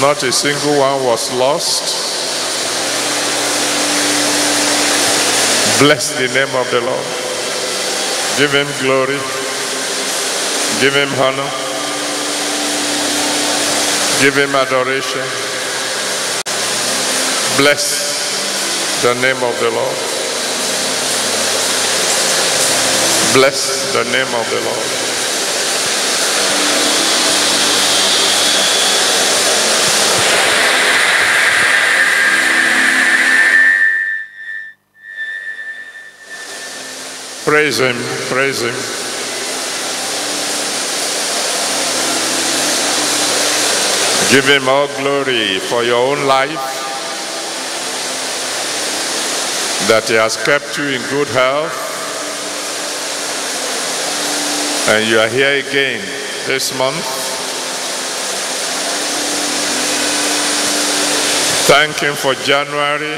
Not a single one was lost. Bless the name of the Lord. Give him glory. Give him honor. Give him adoration. Bless the name of the Lord. Bless the name of the Lord. Praise him, praise him. Give him all glory for your own life, that he has kept you in good health, and you are here again this month. Thank him for January.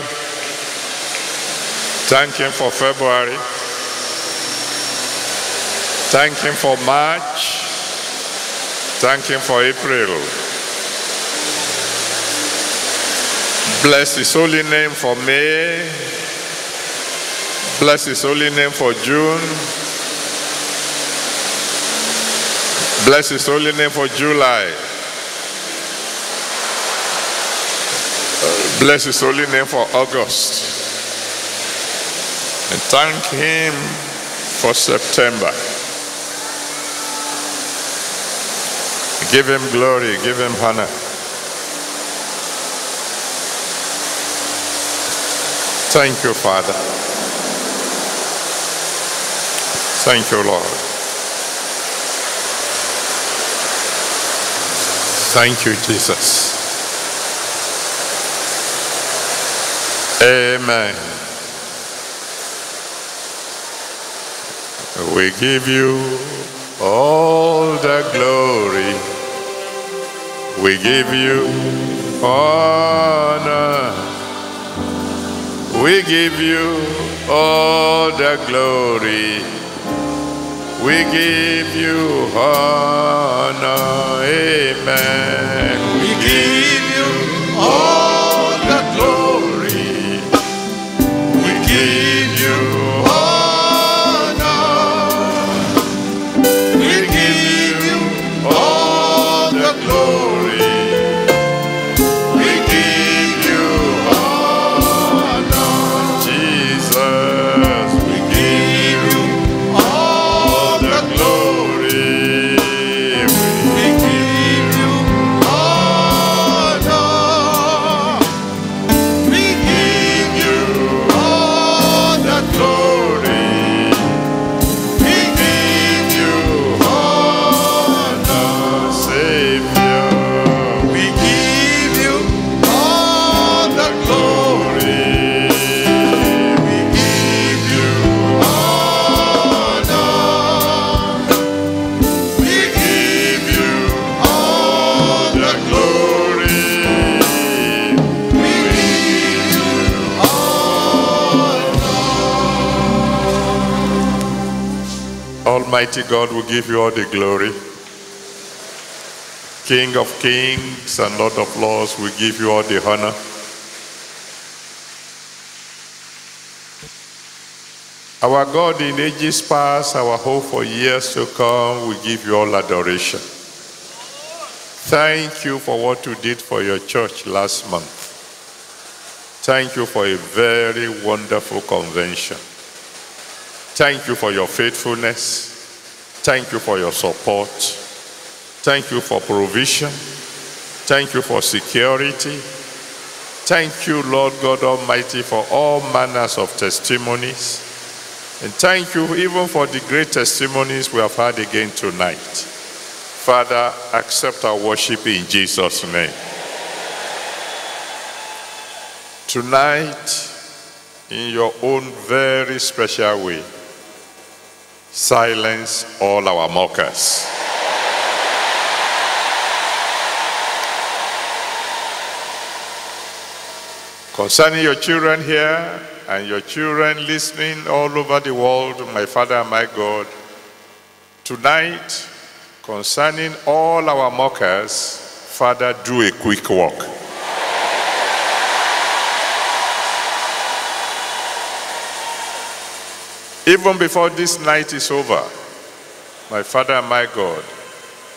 Thank him for February. Thank him for March. Thank him for April. Bless his holy name for May. Bless his holy name for June. Bless his holy name for July. Bless his holy name for August. And thank him for September. Give him glory, give him honor. Thank you, Father. Thank you, Lord. Thank you, Jesus. Amen. We give you all the glory. We give you honor. We give you all the glory. We give you honor. Amen. We give you all the glory. We give you honor. We give you all the glory. Almighty God, will give you all the glory. King of kings and Lord of lords, will give you all the honor. Our God, in ages past, our hope for years to come, will give you all adoration. Thank you for what you did for your church last month. Thank you for a very wonderful convention. Thank you for your faithfulness. Thank you for your support. Thank you for provision. Thank you for security. Thank you, Lord God Almighty, for all manners of testimonies. And thank you even for the great testimonies we have had again tonight. Father, accept our worship in Jesus' name. Tonight, in your own very special way, silence all our mockers. Concerning your children here and your children listening all over the world, my Father and my God, tonight, concerning all our mockers, Father, do a quick work. Even before this night is over, my Father, my God,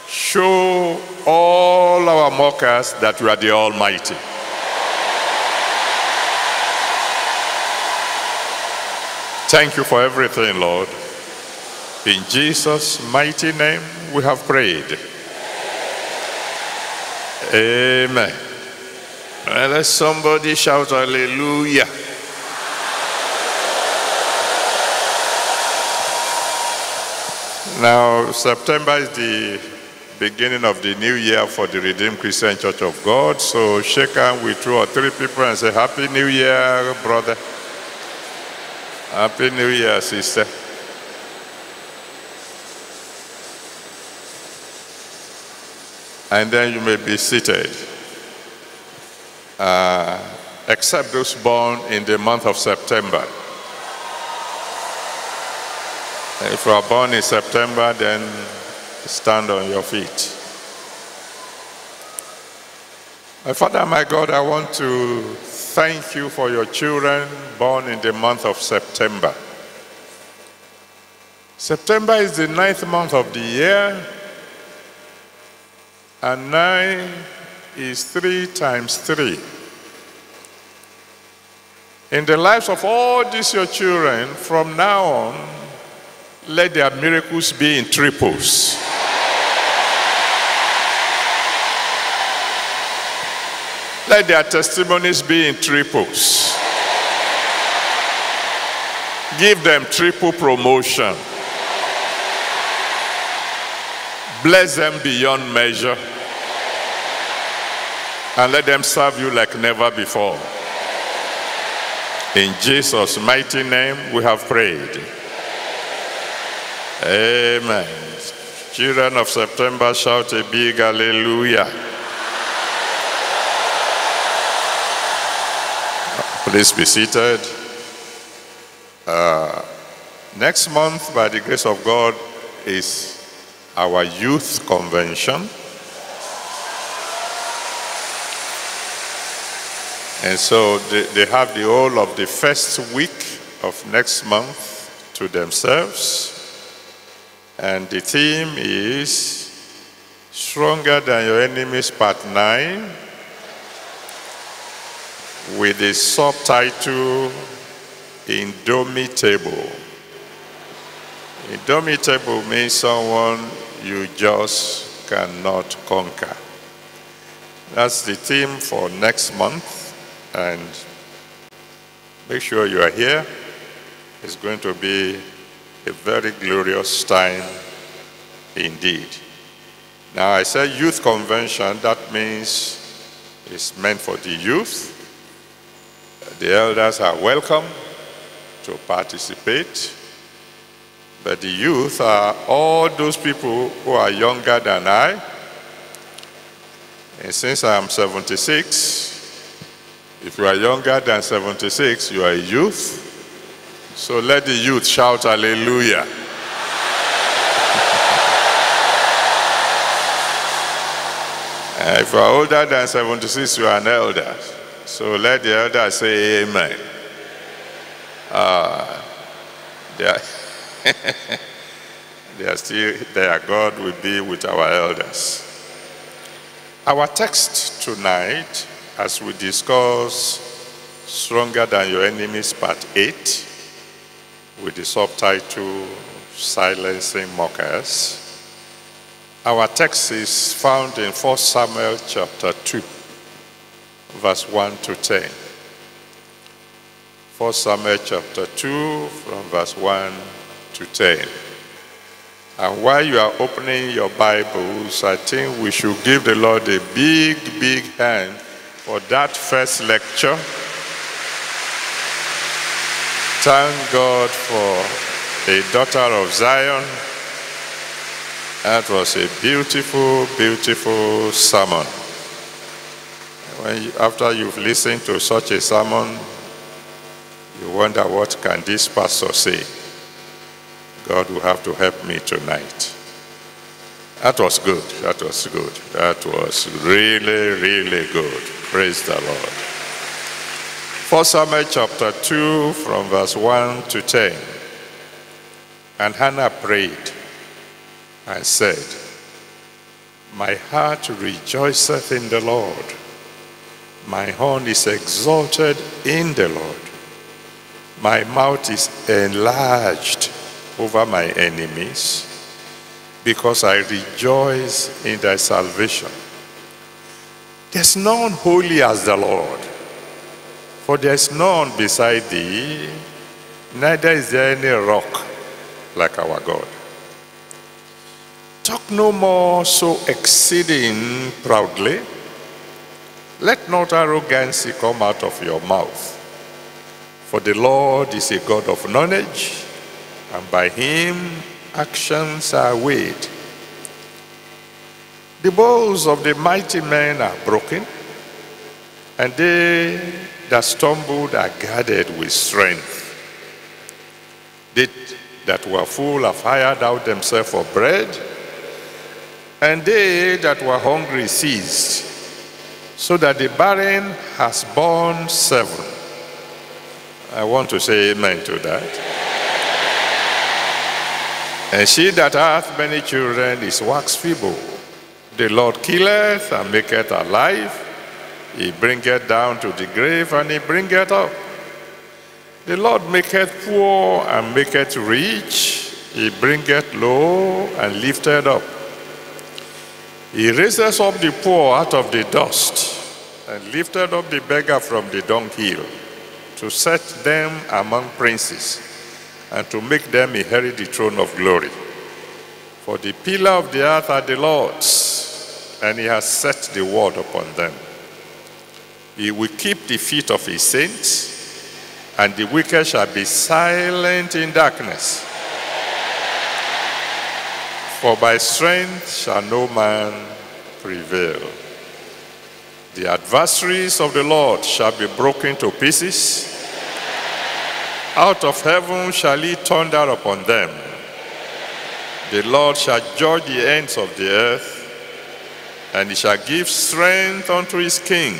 show all our mockers that you are the Almighty. Thank you for everything, Lord. In Jesus' mighty name we have prayed. Amen. Now let somebody shout hallelujah. Now, September is the beginning of the new year for the Redeemed Christian Church of God. So shake hands with 2 or 3 people and say, Happy New Year, brother. Happy New Year, sister. And then you may be seated. Except those born in the month of September. If you are born in September, then stand on your feet. My Father, my God, I want to thank you for your children born in the month of September. September is the 9th month of the year, and 9 is 3 times 3. In the lives of all these your children, from now on, let their miracles be in triples. Let their testimonies be in triples. Give them triple promotion. Bless them beyond measure. And let them serve you like never before. In Jesus' mighty name we have prayed. Amen. Children of September, shout a big hallelujah. Please be seated. Next month, by the grace of God, is our youth convention. And so they have the whole of the first week of next month to themselves. And the theme is Stronger Than Your Enemies, Part 9, with the subtitle Indomitable. Indomitable means someone you just cannot conquer. That's the theme for next month, and make sure you are here. It's going to be a very glorious time indeed. Now, I said youth convention, that means it's meant for the youth. The elders are welcome to participate, but the youth are all those people who are younger than I. And since I'm 76, if you are younger than 76, you are a youth. So let the youth shout hallelujah. If you are older than 76, you are an elder. So let the elder say amen. They are still there. God will be with our elders. Our text tonight, as we discuss Stronger Than Your Enemies, Part 8, with the subtitle Silencing Mockers. Our text is found in 1 Samuel chapter 2, verse 1 to 10. 1 Samuel chapter 2, from verse 1 to 10. And while you are opening your Bibles, I think we should give the Lord a big, big hand for that first lecture. Thank God for a daughter of Zion. That was a beautiful, beautiful sermon. After you've listened to such a sermon, you wonder, what can this pastor say? God will have to help me tonight. That was good. That was good. That was really, really good. Praise the Lord. 1 Samuel chapter 2 from verse 1 to 10. And Hannah prayed and said, my heart rejoiceth in the Lord. My horn is exalted in the Lord. My mouth is enlarged over my enemies, because I rejoice in thy salvation. There's none holy as the Lord, for there is none beside thee, neither is there any rock like our God. Talk no more so exceeding proudly. Let not arrogancy come out of your mouth. For the Lord is a God of knowledge, and by him actions are weighed. The bows of the mighty men are broken, and they that stumbled are guarded with strength. They that were full have hired out themselves for bread, and they that were hungry ceased, so that the barren has borne seven. I want to say amen to that. And she that hath many children is waxed feeble. The Lord killeth and maketh alive. He bringeth down to the grave and he bringeth up. The Lord maketh poor and maketh rich. He bringeth low and lifteth up. He raises up the poor out of the dust, and lifted up the beggar from the dunghill, to set them among princes, and to make them inherit the throne of glory. For the pillar of the earth are the Lord's, and he has set the word upon them. He will keep the feet of his saints, and the wicked shall be silent in darkness. For by strength shall no man prevail. The adversaries of the Lord shall be broken to pieces. Out of heaven shall he thunder upon them. The Lord shall judge the ends of the earth, and he shall give strength unto his king,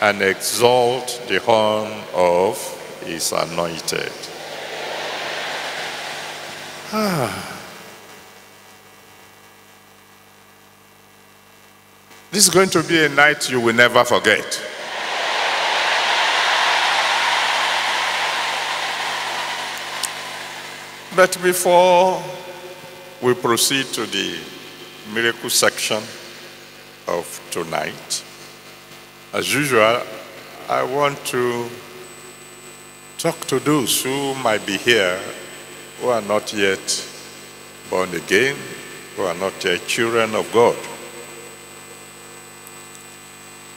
and exalt the horn of his anointed. This is going to be a night you will never forget. But before we proceed to the miracle section of tonight, as usual, I want to talk to those who might be here who are not yet born again, who are not yet children of God.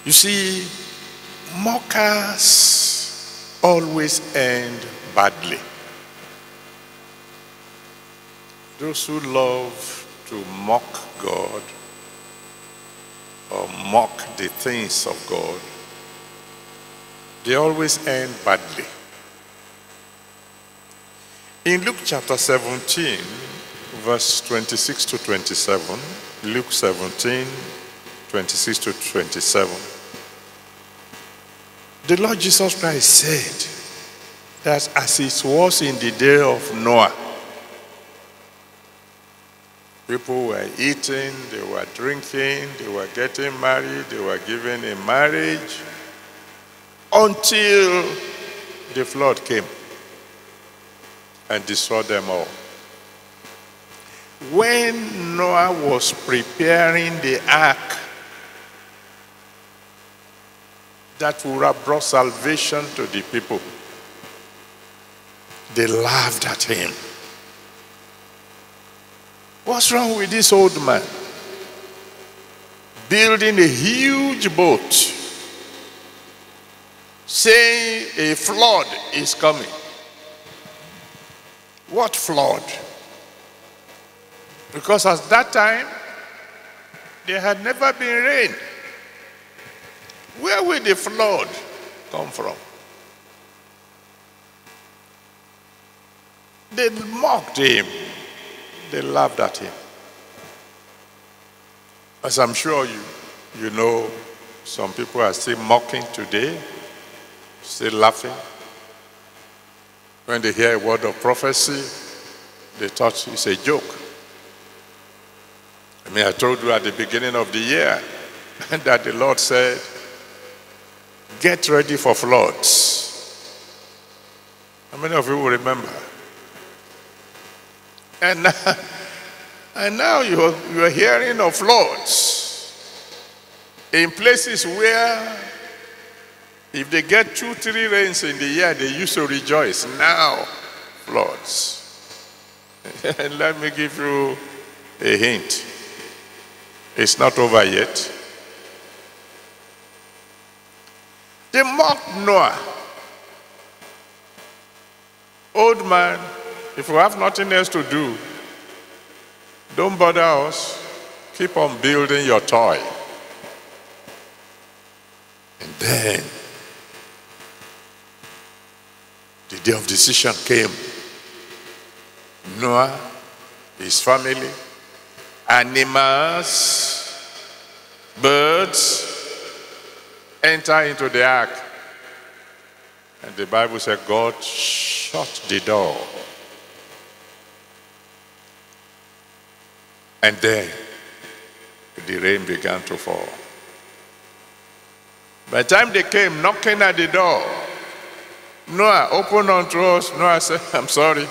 You see, mockers always end badly. Those who love to mock God or mock the things of God, they always end badly. In Luke chapter 17, verse 26 to 27, Luke 17, 26 to 27, the Lord Jesus Christ said that as it was in the day of Noah, people were eating, they were drinking, they were getting married, they were given in marriage, until the flood came and destroyed them all. When Noah was preparing the ark that would have brought salvation to the people, they laughed at him. What's wrong with this old man? Building a huge boat, saying a flood is coming. What flood? Because at that time, there had never been rain. Where will the flood come from? They mocked him. They laughed at him. As I'm sure you know, some people are still mocking today, still laughing. When they hear a word of prophecy, they thought it's a joke. I mean, I told you at the beginning of the year that the Lord said, get ready for floods. How many of you will remember? And now you are hearing of floods in places where if they get 2-3 rains in the year, they used to rejoice. Now, floods. And let me give you a hint. It's not over yet. They mocked Noah. Old man, if you have nothing else to do, don't bother us. Keep on building your toy. And then the day of decision came. Noah, his family, animals, birds, enter into the ark. And the Bible said God shut the door. And then the rain began to fall. By the time they came knocking at the door, Noah, open unto us. Noah said, I'm sorry.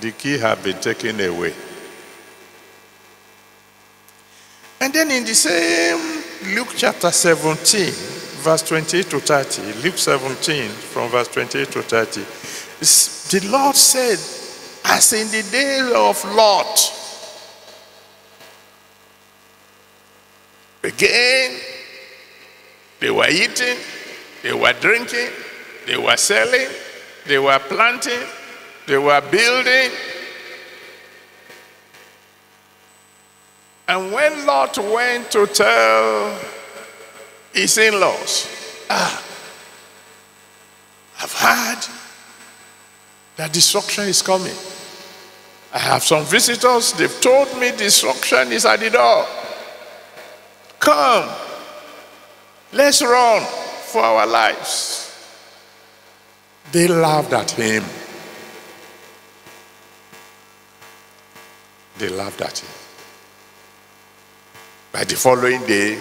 The key had been taken away. And then in the same Luke chapter 17, verse 28 to 30, Luke 17 from verse 28 to 30, the Lord said, as in the days of Lot, again, they were eating, they were drinking, they were selling, they were planting, they were building. And when Lot went to tell his in-laws, I've heard that destruction is coming. I have some visitors, they've told me destruction is at the door. Come, let's run for our lives. They laughed at him. They laughed at him. By the following day,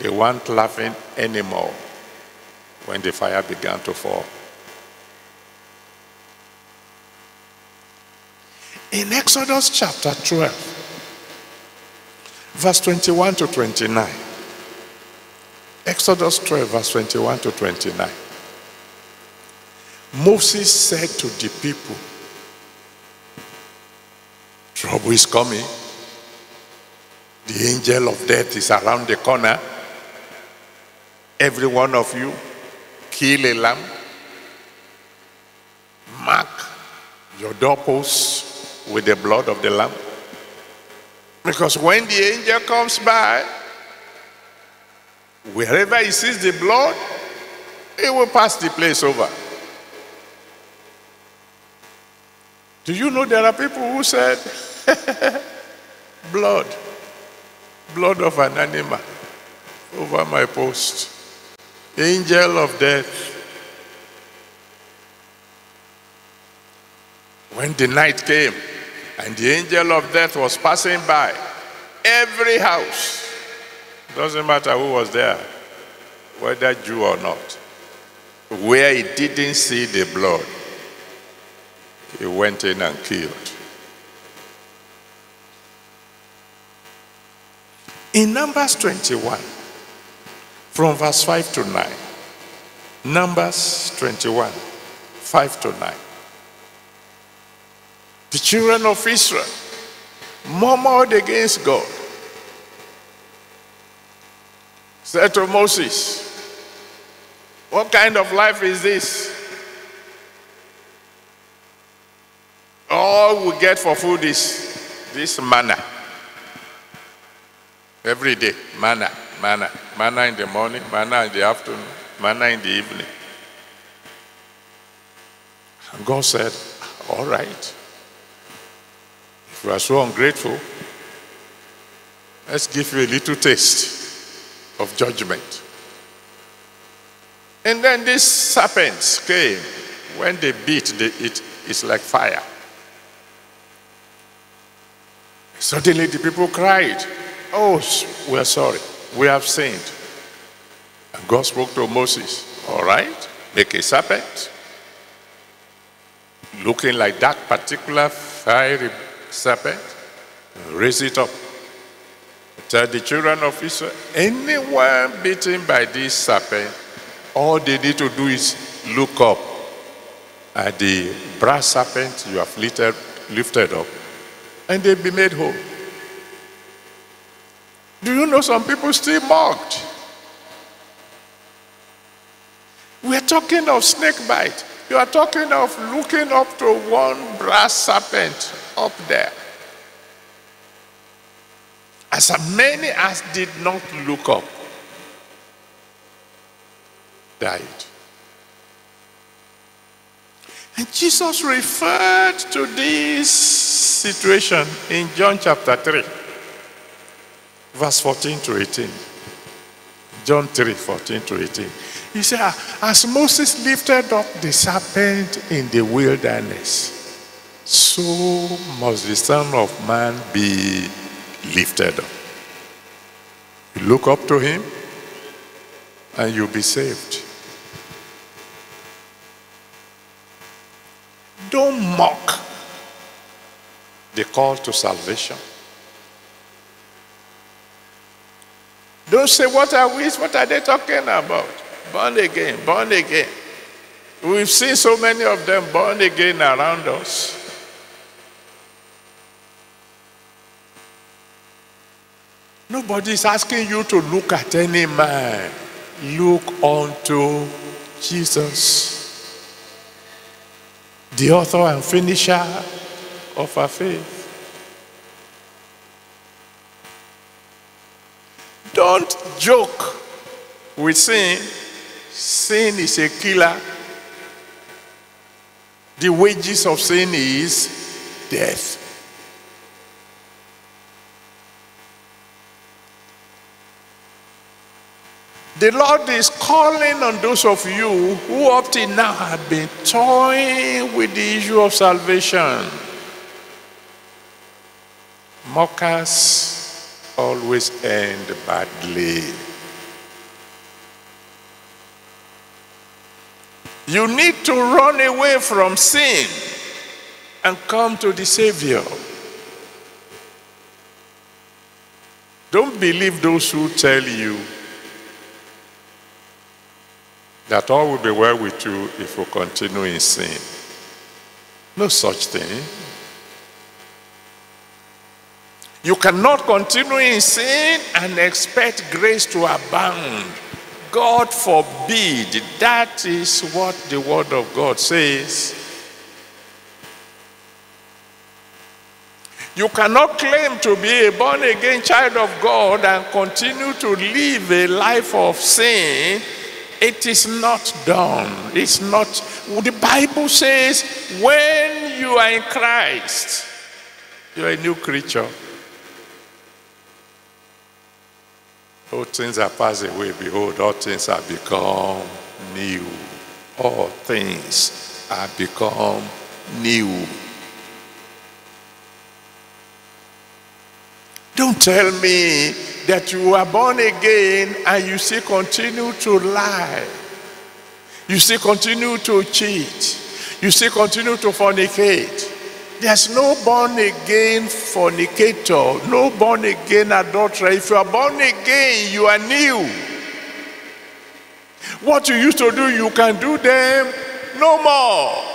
they weren't laughing anymore when the fire began to fall. In Exodus chapter 12, verse 21 to 29. Exodus 12, verse 21 to 29. Moses said to the people, trouble is coming. The angel of death is around the corner. Every one of you, kill a lamb. Mark your doorposts with the blood of the lamb. Because when the angel comes by, wherever he sees the blood, he will pass the place over. Do you know there are people who said, blood of an animal over my post, angel of death. When the night came and the angel of death was passing by, every house, doesn't matter who was there, whether Jew or not, where he didn't see the blood, he went in and killed. In Numbers 21, from verse 5 to 9, Numbers 21, 5 to 9, the children of Israel murmured against God, said to Moses, what kind of life is this? All we get for food is this manna. Every day, manna, manna, manna in the morning, manna in the afternoon, manna in the evening. And God said, all right, if you are so ungrateful, Let's give you a little taste of judgment. And then these serpents came. When they beat, it is like fire. Suddenly the people cried, "Oh, we are sorry. We have sinned." And God spoke to Moses, "All right, make a serpent looking like that particular fiery serpent. Raise it up. Tell the children of Israel, anyone bitten by this serpent, all they need to do is look up at the brass serpent you have lifted up, and they'll be made whole." Do you know some people still mocked? We're talking of snake bite. You are talking of looking up to one brass serpent up there. As many as did not look up, died. And Jesus referred to this situation in John chapter 3, verse 14 to 18. John 3, 14 to 18. He said, "As Moses lifted up the serpent in the wilderness, so must the Son of Man be lifted up. You look up to him and you'll be saved." Don't mock the call to salvation. Don't say, what are they talking about? Born again, born again. We've seen so many of them born again around us. Nobody is asking you to look at any man. Look unto Jesus, the author and finisher of our faith. Don't joke with sin. Sin is a killer. The wages of sin is death. The Lord is calling on those of you who up till now have been toying with the issue of salvation. Mockers always end badly. You need to run away from sin and come to the Savior. Don't believe those who tell you that all will be well with you if you continue in sin. No such thing. You cannot continue in sin and expect grace to abound. God forbid. That is what the Word of God says. You cannot claim to be a born-again child of God and continue to live a life of sin. It is not done. It's not. The Bible says when you are in Christ, you are a new creature. All things are passed away. Behold, all things are become new. All things are become new. Don't tell me that you are born again and you still continue to lie. You still continue to cheat. You still continue to fornicate. There's no born again fornicator, no born again adulterer. If you are born again, you are new. What you used to do, you can do them no more.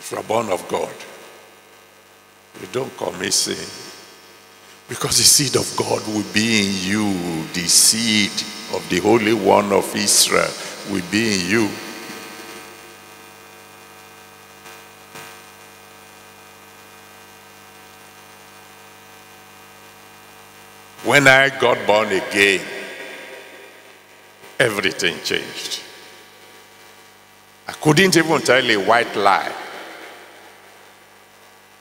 If you are born of God, you don't commit sin, because the seed of God will be in you. The seed of the Holy One of Israel will be in you. When I got born again, everything changed. I couldn't even tell a white lie.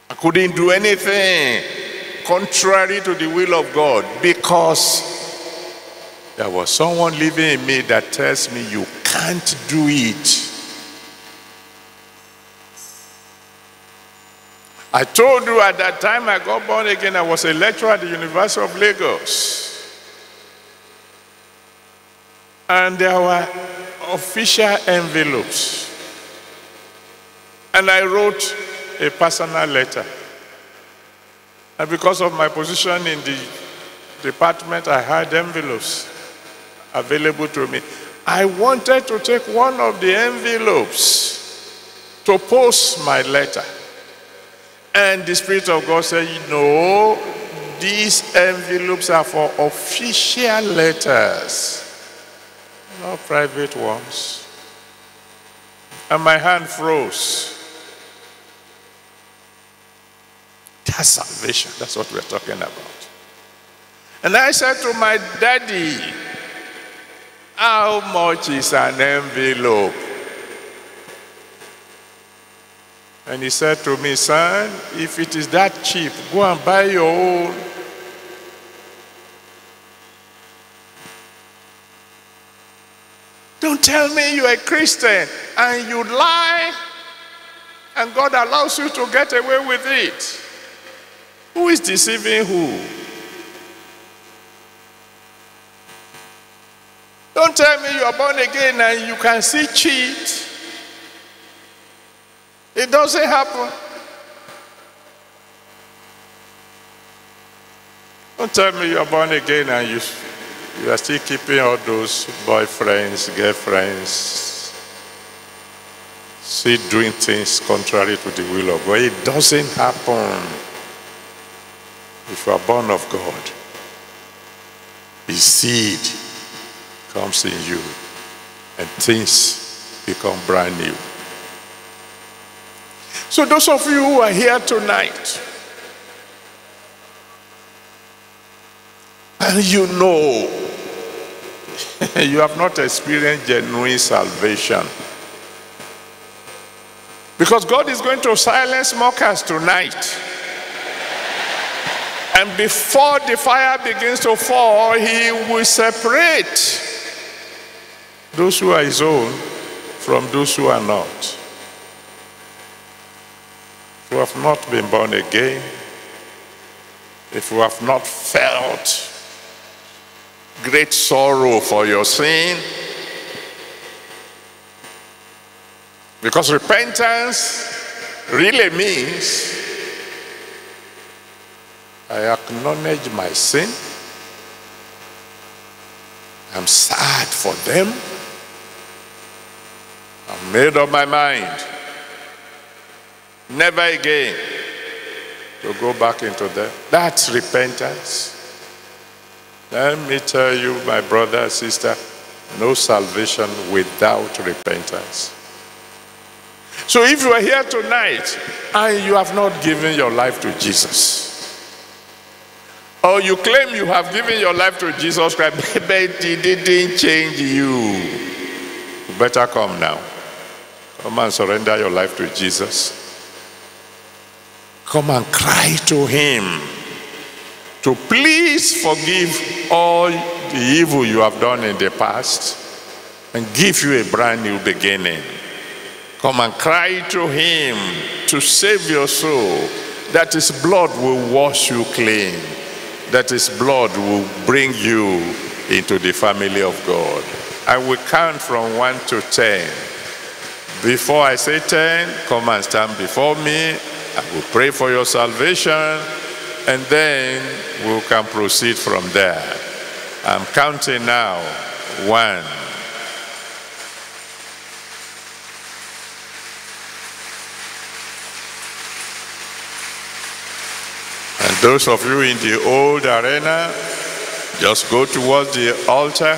I couldn't do anything contrary to the will of God, because there was someone living in me that tells me you can't do it. I told you at that time I got born again, I was a lecturer at the University of Lagos. And there were official envelopes. And I wrote a personal letter. And because of my position in the department, I had envelopes available to me. I wanted to take one of the envelopes to post my letter. And the Spirit of God said, no, these envelopes are for official letters, not private ones. And my hand froze. That's salvation. That's what we're talking about. And I said to my daddy, how much is an envelope? And he said to me, son, if it is that cheap, go and buy your own. Don't tell me you're a Christian and you lie and God allows you to get away with it. Who is deceiving who? Don't tell me you are born again and you can see cheat. It doesn't happen. Don't tell me you're born again and you are still keeping all those boyfriends, girlfriends, still doing things contrary to the will of God. It doesn't happen. If you are born of God, His seed comes in you and things become brand new. So those of you who are here tonight, and you know you have not experienced genuine salvation, because God is going to silence mockers tonight. And before the fire begins to fall, He will separate those who are His own from those who are not. If you have not been born again, if you have not felt great sorrow for your sin, because repentance really means I acknowledge my sin, I'm sad for them, I've made up my mind never again to go back into them. That's repentance. Let me tell you, my brother and sister, no salvation without repentance. So if you are here tonight and you have not given your life to Jesus, or you claim you have given your life to Jesus Christ, but He didn't change you, you better come now. Come and surrender your life to Jesus. Come and cry to Him to please forgive all the evil you have done in the past and give you a brand new beginning. Come and cry to Him to save your soul, that His blood will wash you clean, that His blood will bring you into the family of God. I will count from 1 to 10. Before I say 10, come and stand before me. I will pray for your salvation, and then we can proceed from there. I'm counting now. 1. And those of you in the old arena, just go towards the altar.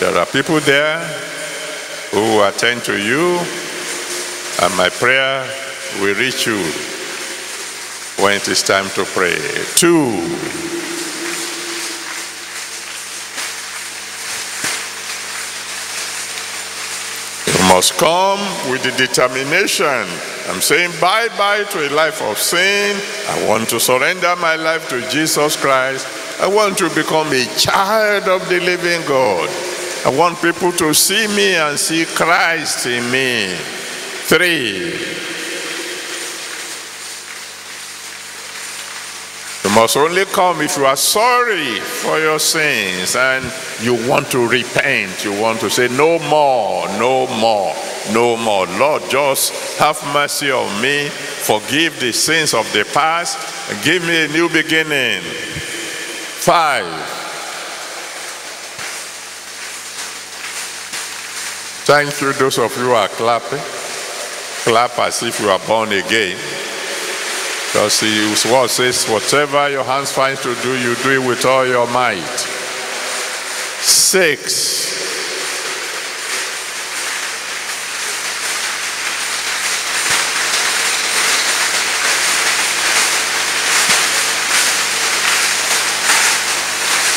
There are people there who attend to you, and my prayer we reach you when it is time to pray. 2. You must come with the determination. I'm saying bye-bye to a life of sin. I want to surrender my life to Jesus Christ. I want to become a child of the living God. I want people to see me and see Christ in me. 3. You must only come if you are sorry for your sins and you want to repent. You want to say, no more, no more, no more. Lord, just have mercy on me. Forgive the sins of the past and give me a new beginning. 5. Thank you, those of you who are clapping. Clap as if you are born again. Because His word says, whatever your hands find to do, you do it with all your might. 6.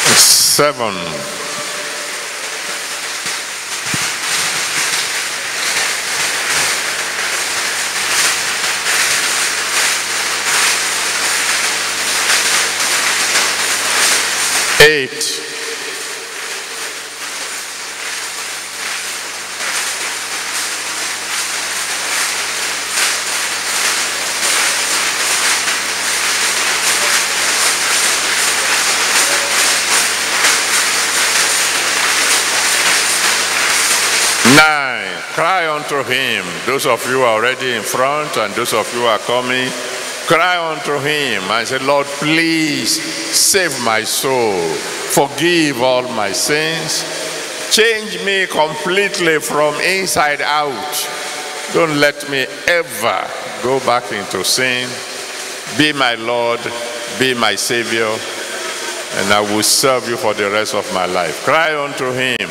And 7. Nine, cry unto him. Those of you are already in front and those of you are coming, cry unto him and say, Lord, please save my soul. Forgive all my sins. Change me completely from inside out. Don't let me ever go back into sin. Be my Lord. Be my Savior. And I will serve you for the rest of my life. Cry unto him.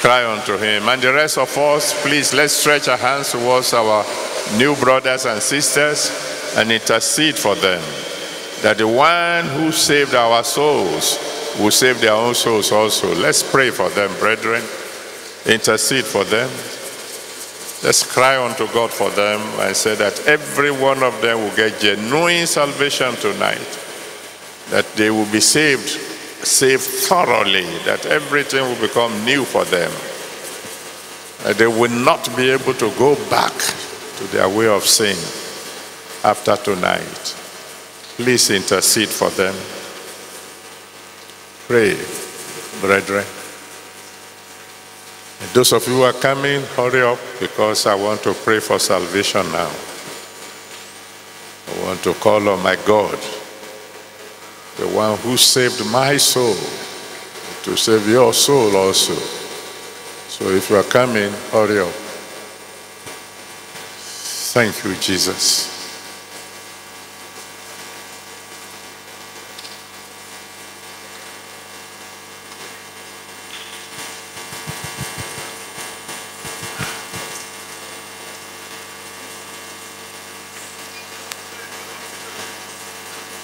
Cry unto him. And the rest of us, please, let's stretch our hands towards our new brothers and sisters and intercede for them, that the one who saved our souls will save their own souls also. Let's pray for them, brethren. Intercede for them. Let's cry unto God for them and say that every one of them will get genuine salvation tonight, that they will be saved thoroughly, that everything will become new for them, that they will not be able to go back to their way of sin after tonight. Please intercede for them. Pray, brethren. And those of you who are coming, hurry up, because I want to pray for salvation now. I want to call on my God, the one who saved my soul, to save your soul also. So if you are coming, hurry up. Thank you, Jesus.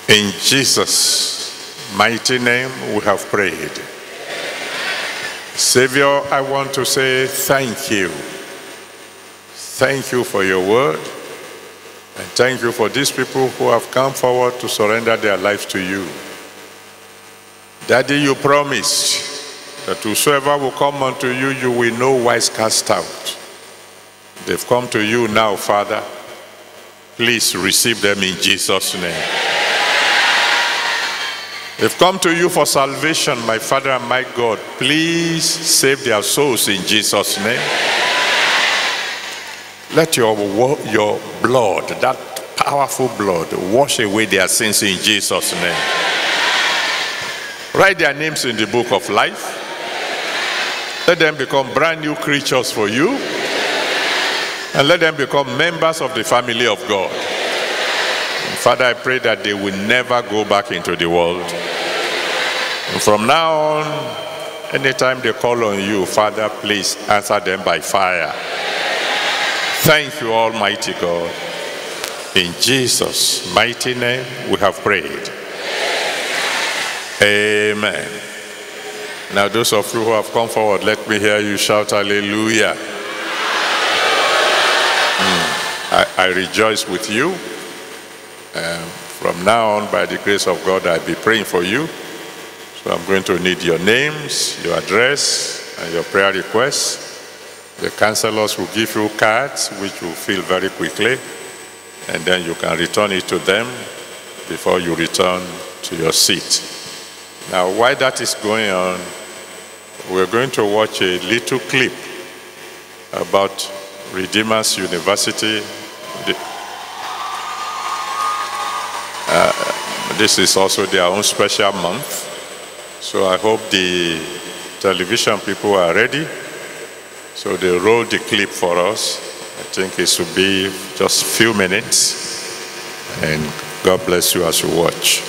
In Jesus' mighty name we have prayed. Amen. Savior, I want to say thank you. Thank you for your word. And thank you for these people who have come forward to surrender their lives to you. Daddy, you promised that whosoever will come unto you, you will no wise cast out. They've come to you now, Father. Please receive them in Jesus' name. Amen. They've come to you for salvation, my Father and my God. Please save their souls in Jesus' name. Let your blood, that powerful blood, wash away their sins in Jesus' name. Write their names in the book of life. Let them become brand new creatures for you. And let them become members of the family of God. Father, I pray that they will never go back into the world. And from now on, anytime they call on you, Father, please answer them by fire. Thank you, Almighty God. In Jesus' mighty name, we have prayed. Amen. Now, those of you who have come forward, let me hear you shout hallelujah. I rejoice with you. From now on, by the grace of God, I'll be praying for you. So I'm going to need your names, your address, and your prayer requests. The counselors will give you cards, which you will fill very quickly, and then you can return it to them before you return to your seat. Now, while that is going on, we're going to watch a little clip about Redeemer's University. This is also their own special month, so I hope the television people are ready. So they roll the clip for us. I think it should be just a few minutes, and God bless you as you watch.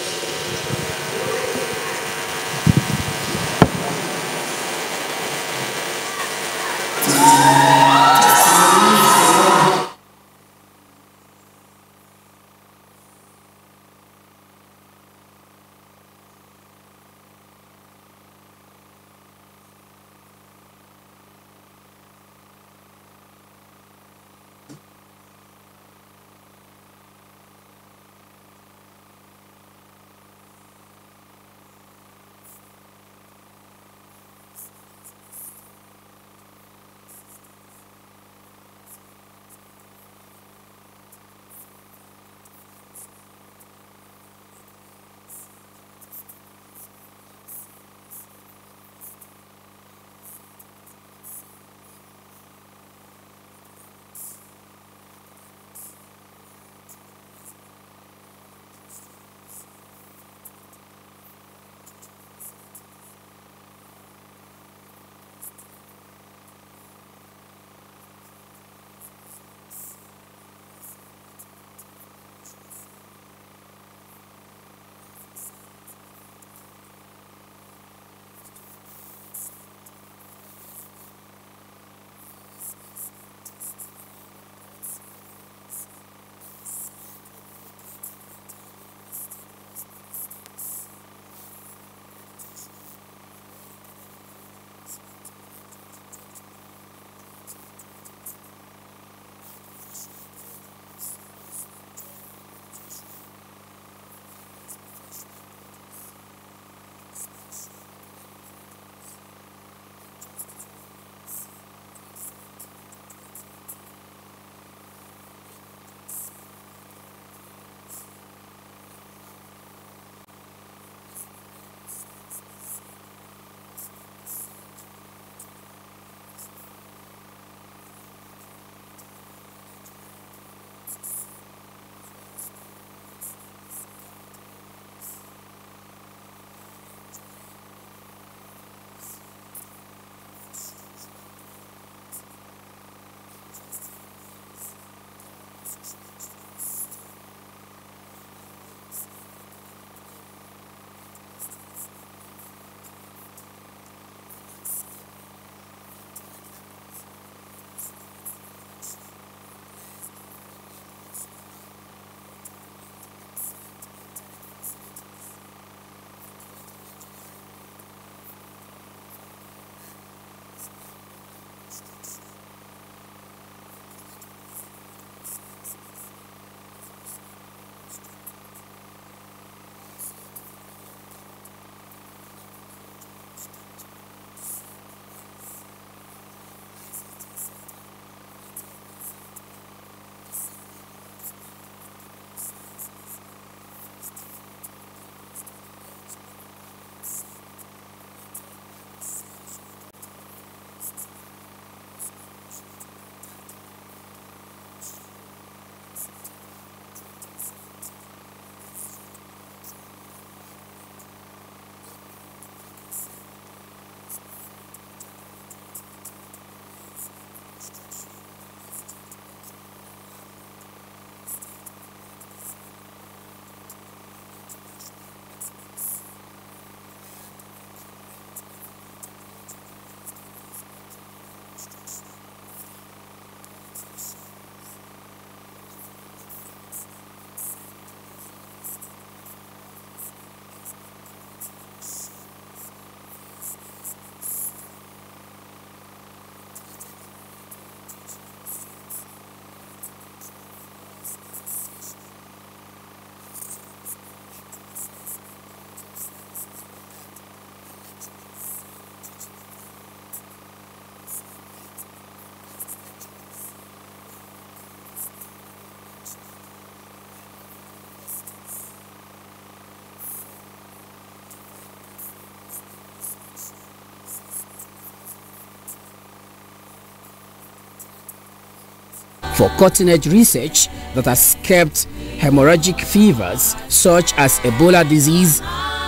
for cutting-edge research that has kept hemorrhagic fevers such as Ebola disease,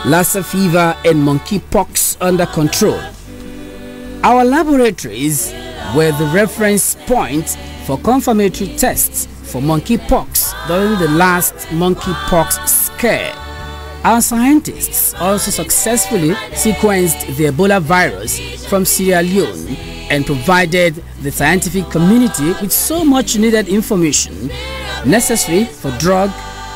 Lassa fever and monkeypox under control. Our laboratories were the reference point for confirmatory tests for monkeypox during the last monkeypox scare. Our scientists also successfully sequenced the Ebola virus from Sierra Leone and provided the scientific community with so much needed information necessary for drug,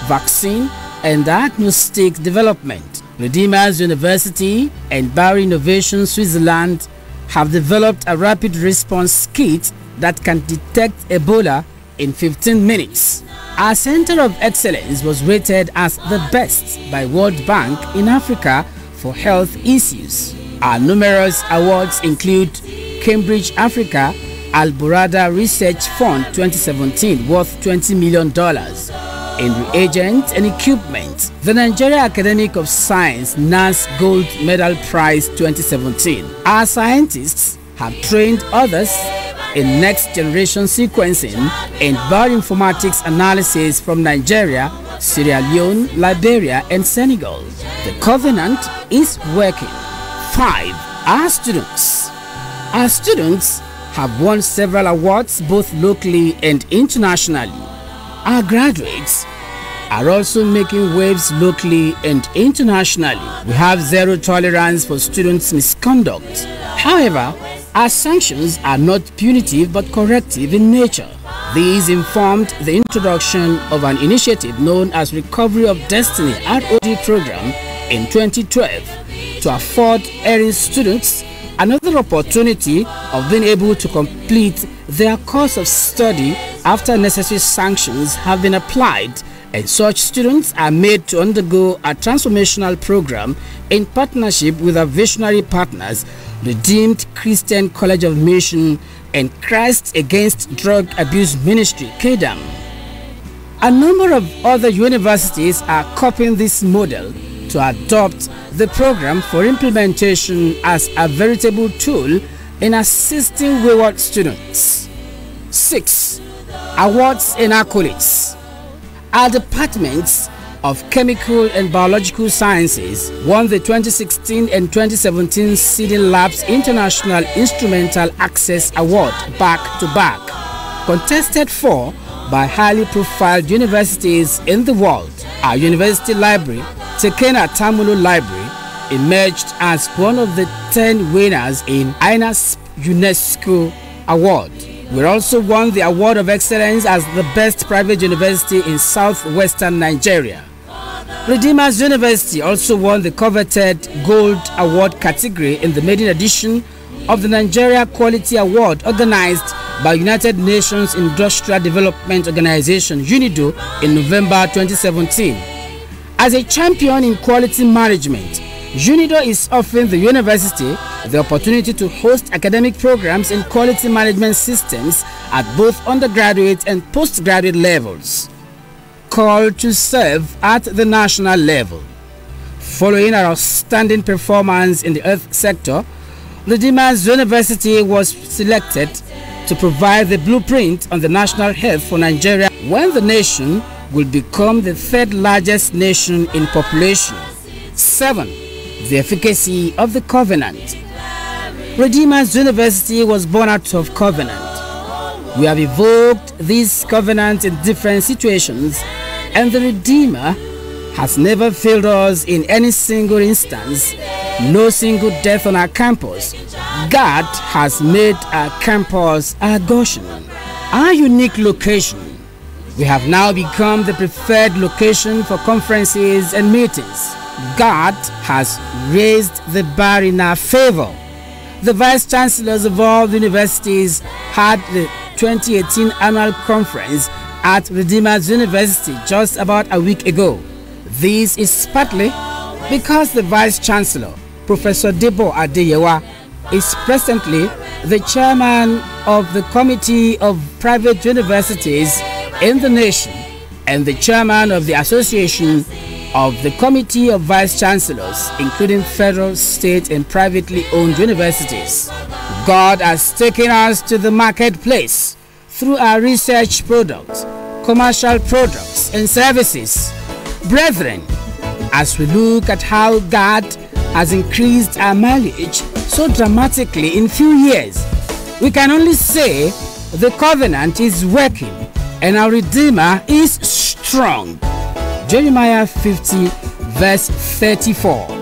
vaccine, and diagnostic development. Redeemers University and Barry Innovation Switzerland have developed a rapid response kit that can detect Ebola in 15 minutes. Our Center of Excellence was rated as the best by World Bank in Africa for health issues. Our numerous awards include Cambridge Africa Al Burada Research Fund 2017 worth $20 million in reagents and equipment, the Nigeria Academic of Science NAS Gold Medal Prize 2017. Our scientists have trained others in next-generation sequencing and bioinformatics analysis from Nigeria, Sierra Leone, Liberia, and Senegal. The Covenant is working. 5. Our students have won several awards both locally and internationally. Our graduates are also making waves locally and internationally. We have zero tolerance for students' misconduct. However, our sanctions are not punitive but corrective in nature. These informed the introduction of an initiative known as Recovery of Destiny (ROD) program in 2012 to afford erring students another opportunity of being able to complete their course of study after necessary sanctions have been applied, and such students are made to undergo a transformational program in partnership with our visionary partners, Redeemed Christian College of Mission and Christ Against Drug Abuse Ministry, KADAM. A number of other universities are copying this model to adopt the program for implementation as a veritable tool in assisting wayward students. 6. Awards and accolades. Our departments of Chemical and Biological Sciences won the 2016 and 2017 Seeding Labs International Instrumental Access Award back-to-back, contested for by highly profiled universities in the world. Our university library, Tekena Tamulu Library, emerged as one of the 10 winners in INAS UNESCO Award. We also won the Award of Excellence as the best private university in southwestern Nigeria. Redeemers University also won the coveted Gold Award category in the maiden edition of the Nigeria Quality Award organized by United Nations Industrial Development Organization UNIDO in November 2017. As a champion in quality management, UNIDO is offering the university the opportunity to host academic programs in quality management systems at both undergraduate and postgraduate levels. Call to serve at the national level. Following our outstanding performance in the earth sector, Redeemers University was selected to provide the blueprint on the national health for Nigeria when the nation will become the third largest nation in population. 7. The efficacy of the covenant. Redeemers University was born out of covenant. We have evoked these covenants in different situations, and the Redeemer has never failed us in any single instance. No single death on our campus. God has made our campus our Goshen. Our unique location. We have now become the preferred location for conferences and meetings. God has raised the bar in our favor. The vice-chancellors of all the universities had the 2018 annual conference at Redeemers University just about a week ago. This is partly because the vice-chancellor, Professor Debo Adeyewa, is presently the chairman of the Committee of Private Universities in the nation and the chairman of the Association of the Committee of Vice-Chancellors, including federal, state, and privately owned universities. God has taken us to the marketplace through our research products, commercial products and services. Brethren, as we look at how God has increased our mileage so dramatically in few years, we can only say the covenant is working and our Redeemer is strong. Jeremiah 50 verse 34.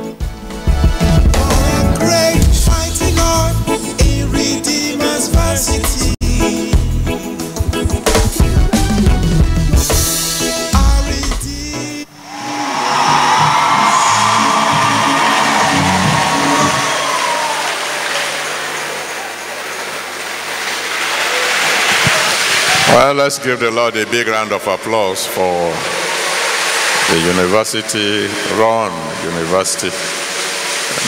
Well, let's give the Lord a big round of applause for the university, Ron University.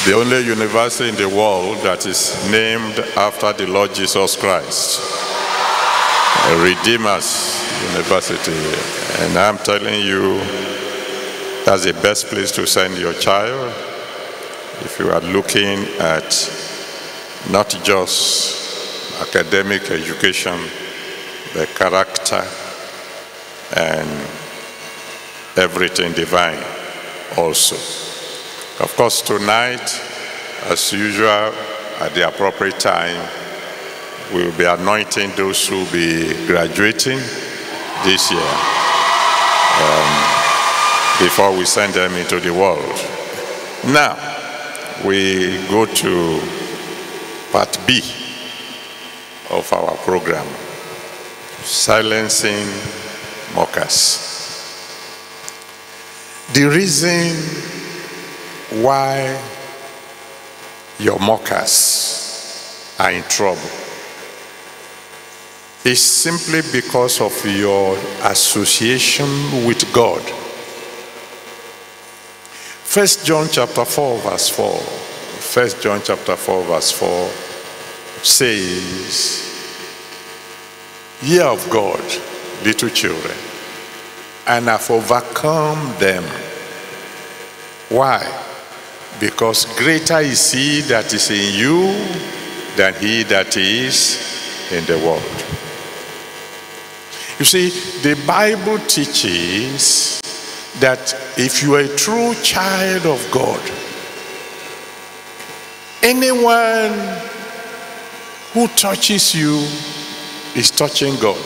The only university in the world that is named after the Lord Jesus Christ. Redeemer's University. And I'm telling you, that's the best place to send your child if you are looking at not just academic education, the character and everything divine also. Of course, tonight, as usual, at the appropriate time, we will be anointing those who will be graduating this year before we send them into the world. Now, we go to part B of our program. Silencing mockers. The reason why your mockers are in trouble is simply because of your association with God. 1 John chapter 4 verse 4 says, "Ye are of God, little children, and have overcome them." Why? Because greater is he that is in you than he that is in the world. You see, the Bible teaches that if you are a true child of God, anyone who touches you is touching God.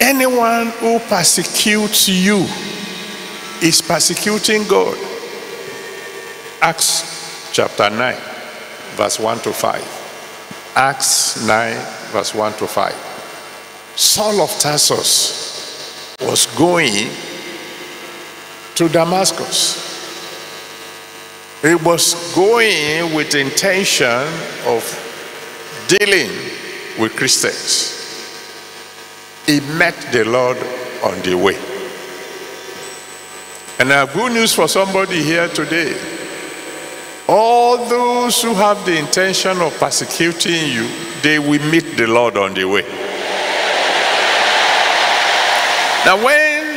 Anyone who persecutes you is persecuting God. Acts chapter 9, verse 1 to 5. Acts 9, verse 1 to 5. Saul of Tarsus was going to Damascus. He was going with the intention of dealing with Christians. He met the Lord on the way. And I have good news for somebody here today. All those who have the intention of persecuting you, they will meet the Lord on the way. Now when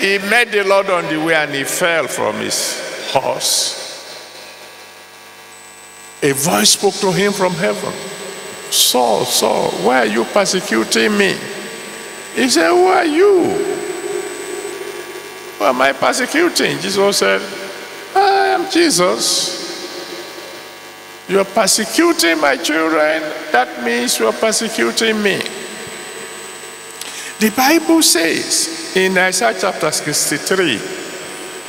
he met the Lord on the way and he fell from his horse, a voice spoke to him from heaven, "Saul, Saul, why are you persecuting me?" He said, "Who are you? Who am I persecuting?" Jesus said, "I am Jesus. You are persecuting my children. That means you are persecuting me." The Bible says in Isaiah chapter 63,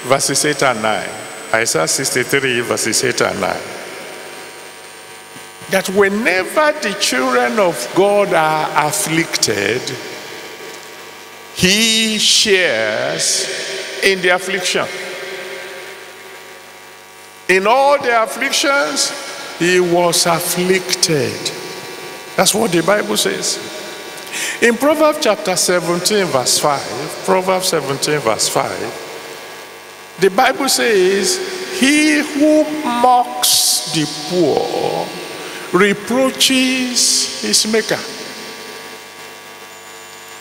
verses 8 and 9, Isaiah 63, verses 8 and 9, that whenever the children of God are afflicted, he shares in the affliction. In all the afflictions, he was afflicted. That's what the Bible says. In Proverbs chapter 17, verse 5, Proverbs 17, verse 5, the Bible says, "He who mocks the poor reproaches his maker."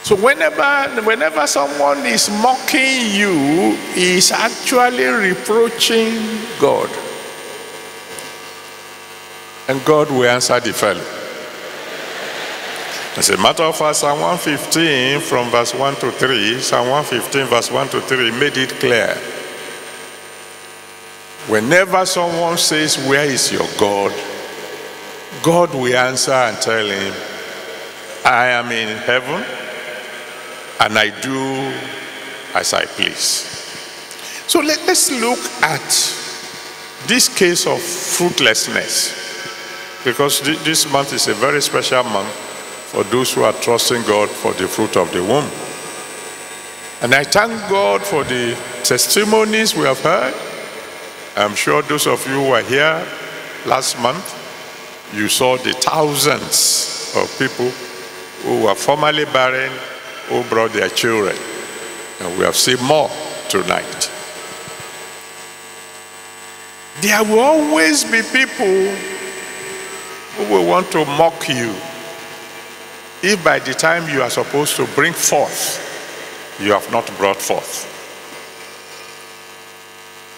So whenever someone is mocking you, he is actually reproaching God. And God will answer the fellow. As a matter of fact, Psalm 115 from verse 1 to 3, Psalm 115 verse 1 to 3 made it clear. Whenever someone says, "Where is your God?" God will answer and tell him, "I am in heaven and I do as I please." So let's look at this case of fruitlessness, because this month is a very special month for those who are trusting God for the fruit of the womb. And I thank God for the testimonies we have heard. I'm sure those of you who were here last month, you saw the thousands of people who were formerly barren, who brought their children. And we have seen more tonight. There will always be people who will want to mock you if by the time you are supposed to bring forth, you have not brought forth.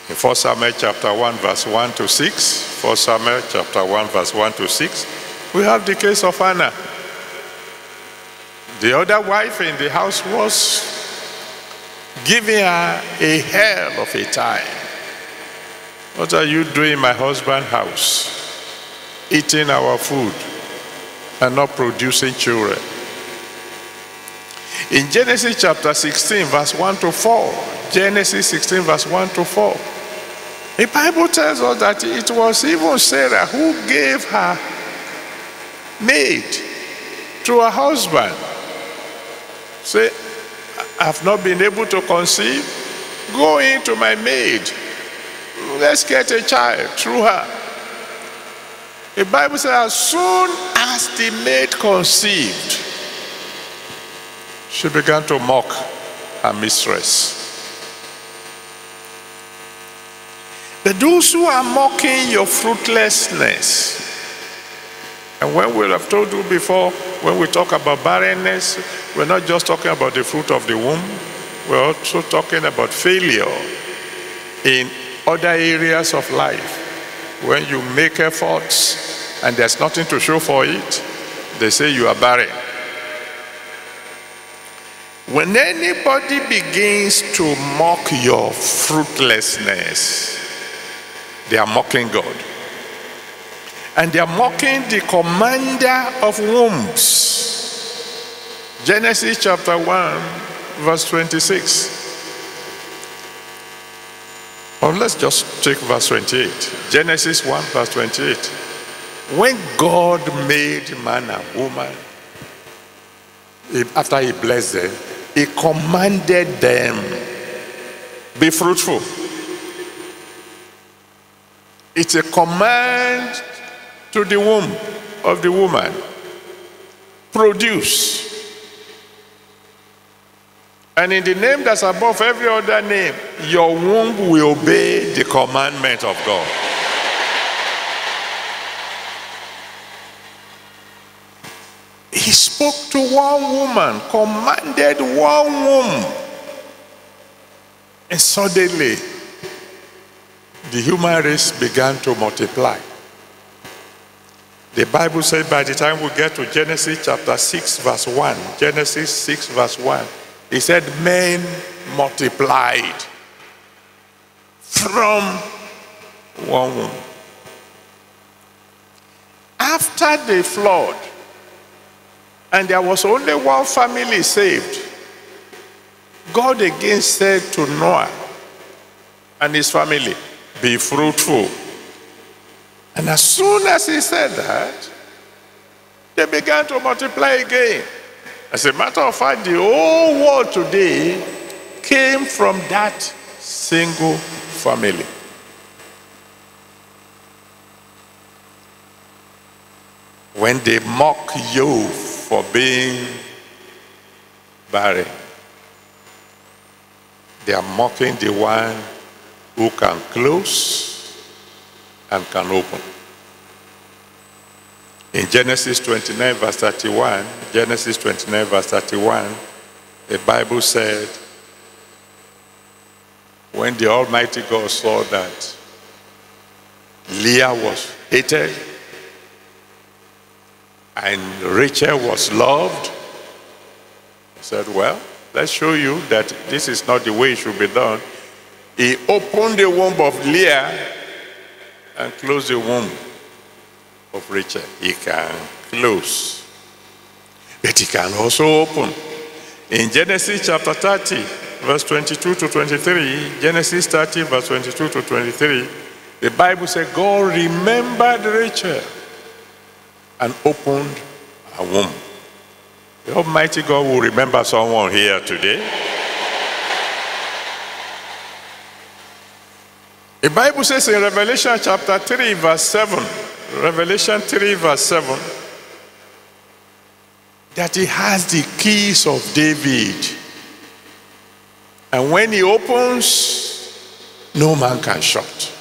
In 1 Samuel chapter 1 verse 1 to 6, 1 Samuel chapter 1 verse 1 to 6, we have the case of Hannah. The other wife in the house was giving her a hell of a time. "What are you doing in my husband's house? Eating our food and not producing children." In Genesis chapter 16 verse 1 to 4, Genesis 16 verse 1 to 4, the Bible tells us that it was even Sarah who gave her maid to her husband. Say, "I've not been able to conceive. Go into my maid. Let's get a child through her." The Bible says as soon as the maid conceived, she began to mock her mistress. But those who are mocking your fruitlessness, and when we have told you before, when we talk about barrenness, we're not just talking about the fruit of the womb, we're also talking about failure in other areas of life. When you make efforts and there's nothing to show for it, they say you are barren. When anybody begins to mock your fruitlessness, they are mocking God. And they are mocking the commander of wombs. Genesis chapter 1, verse 26. Or let's just take verse 28. Genesis 1, verse 28. When God made man and woman, after he blessed them, he commanded them, "Be fruitful." It's a command to the womb of the woman. Produce. And in the name that's above every other name, your womb will obey the commandment of God. He spoke to one woman, commanded one womb. And suddenly, the human race began to multiply. The Bible says by the time we get to Genesis chapter 6 verse 1, Genesis 6 verse 1, he said, men multiplied from one womb. After the flood, and there was only one family saved, God again said to Noah and his family, "Be fruitful." And as soon as he said that, they began to multiply again. As a matter of fact, the whole world today came from that single family. When they mock you for being barren, they are mocking the one who can close and can open. In Genesis 29 verse 31, Genesis 29 verse 31, the Bible said, when the Almighty God saw that Leah was hated, And Rachel was loved. He said, well, let's show you that this is not the way it should be done. He opened the womb of Leah and closed the womb of Rachel. He can close, but he can also open. In Genesis chapter 30, verse 22 to 23, Genesis 30, verse 22 to 23, the Bible said, God remembered Rachel and opened her womb. The Almighty God will remember someone here today. The Bible says in Revelation chapter 3, verse 7, Revelation 3, verse 7, that he has the keys of David. And when he opens, no man can shut.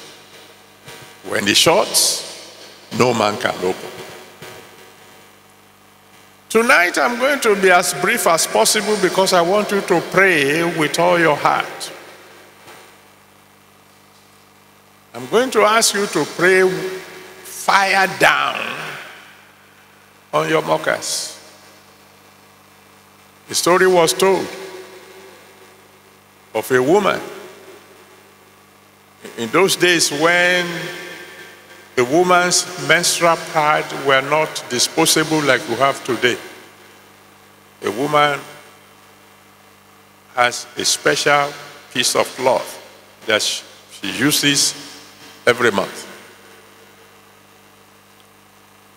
When he shuts, no man can open. Tonight I'm going to be as brief as possible because I want you to pray with all your heart. I'm going to ask you to pray fire down on your mockers. The story was told of a woman. In those days when a woman's menstrual pads were not disposable like we have today, a woman has a special piece of cloth that she uses every month.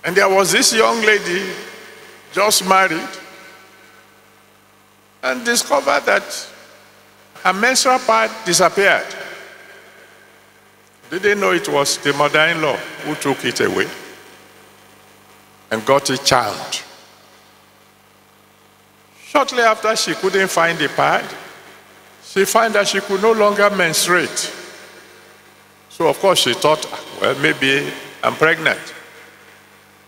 And there was this young lady just married and discovered that her menstrual pad disappeared. They didn't know it was the mother-in-law who took it away and got it charmed. Shortly after she couldn't find the pad, she found that she could no longer menstruate. So of course she thought, well, maybe I'm pregnant.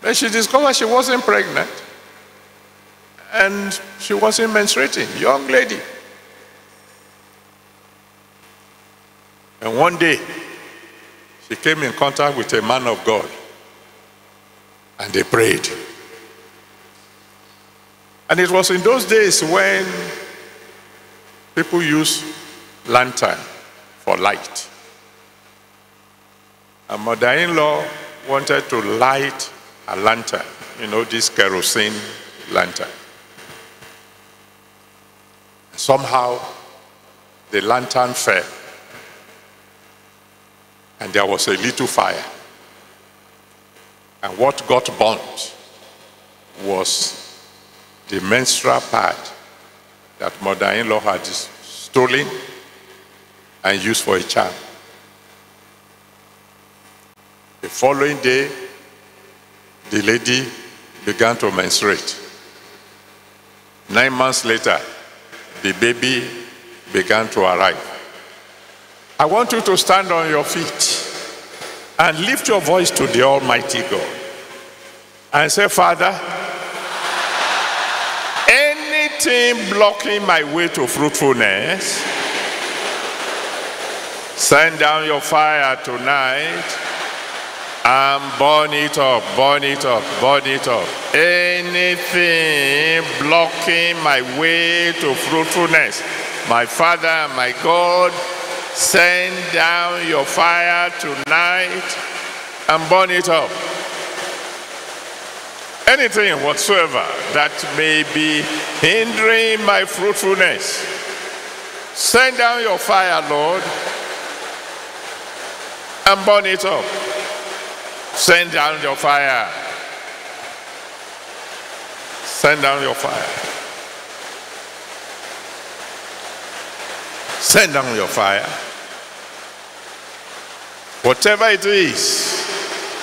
But she discovered she wasn't pregnant. And she wasn't menstruating, young lady. And one day, she came in contact with a man of God, and they prayed. And it was in those days when people used lantern for light. And mother-in-law wanted to light a lantern, you know, this kerosene lantern. Somehow, the lantern fell, and there was a little fire. And what got burnt was the menstrual pad that mother-in-law had stolen and used for a charm. The following day, the lady began to menstruate. 9 months later, the baby began to arrive. I want you to stand on your feet and lift your voice to the Almighty God and say, Father, anything blocking my way to fruitfulness, send down your fire tonight and burn it up, burn it up, burn it up. Anything blocking my way to fruitfulness, my Father, my God, send down your fire tonight and burn it up. Anything whatsoever that may be hindering my fruitfulness, send down your fire, Lord, and burn it up. Send down your fire. Send down your fire. Send down your fire. Whatever it is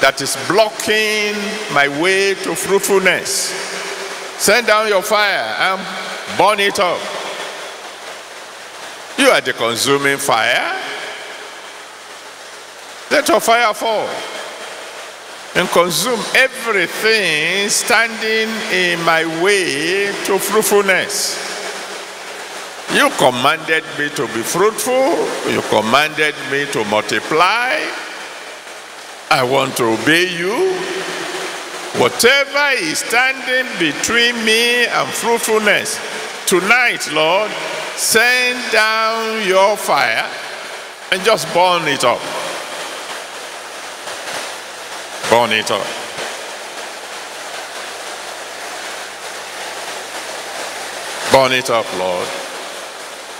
that is blocking my way to fruitfulness, send down your fire and burn it up. You are the consuming fire. Let your fire fall and consume everything standing in my way to fruitfulness. You commanded me to be fruitful. You commanded me to multiply. I want to obey you. Whatever is standing between me and fruitfulness, tonight, Lord, send down your fire and just burn it up. Burn it up. Burn it up, Lord.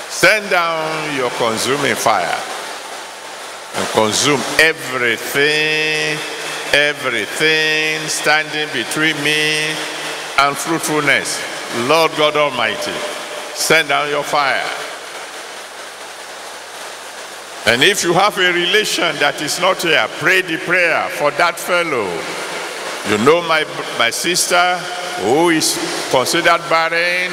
Send down your consuming fire and consume everything standing between me and fruitfulness. Lord God Almighty, send down your fire. And if you have a relation that is not here, pray the prayer for that fellow. You know my sister who is considered barren,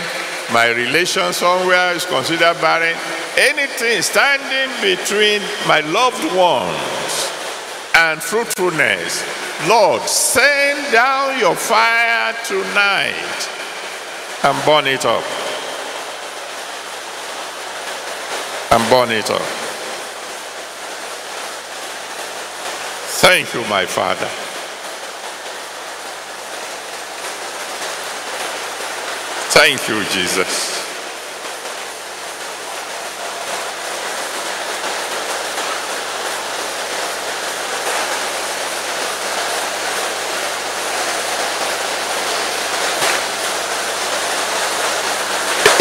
my relation somewhere is considered barren. Anything standing between my loved ones and fruitfulness, Lord, send down your fire tonight and burn it up. And burn it up. Thank you, my Father. Thank you, Jesus.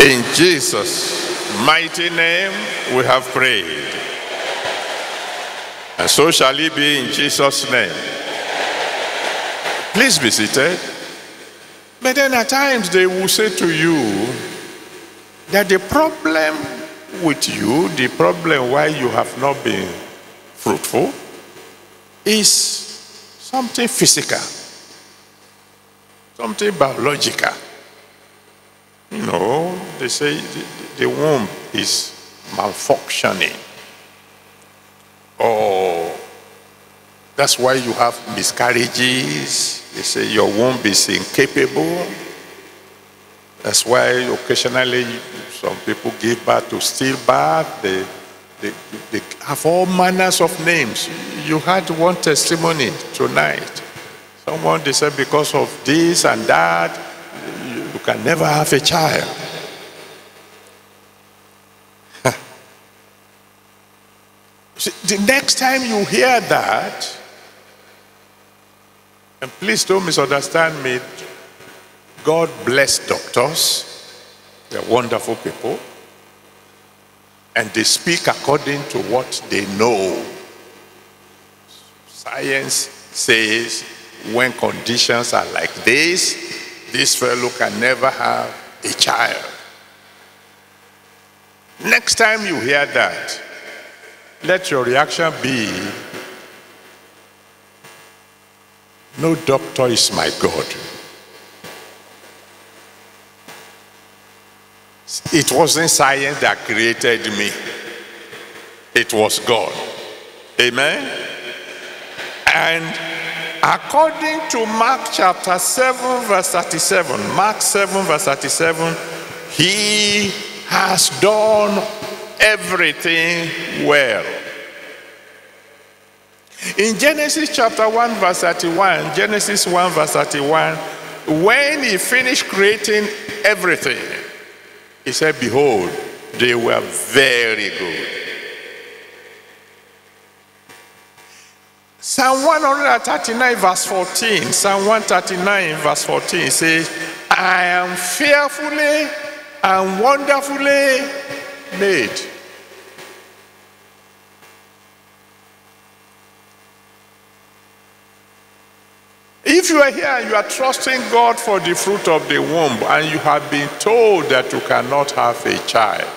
In Jesus' mighty name we have prayed. And so shall it be in Jesus' name. Please be seated. But then at times they will say to you that the problem with you, the problem why you have not been fruitful, is something physical, something biological. You know, they say the womb is malfunctioning. Oh, that's why you have miscarriages. They say your womb is incapable. That's why occasionally some people give birth to stillbirth. They have all manners of names. You had one testimony tonight. Someone, they said, because of this and that, you can never have a child. The next time you hear that, and please don't misunderstand me, God bless doctors. They're wonderful people. And they speak according to what they know. Science says when conditions are like this, this fellow can never have a child. Next time you hear that, let your reaction be, no doctor is my God. It wasn't science that created me. It was God. Amen? And according to Mark chapter 7 verse 37, Mark 7 verse 37, he has done everything well. In Genesis chapter 1 verse 31, Genesis 1 verse 31, when he finished creating everything, he said, behold, they were very good. Psalm 139 verse 14, Psalm 139 verse 14 says, I am fearfully and wonderfully made. If you are here and you are trusting God for the fruit of the womb and you have been told that you cannot have a child,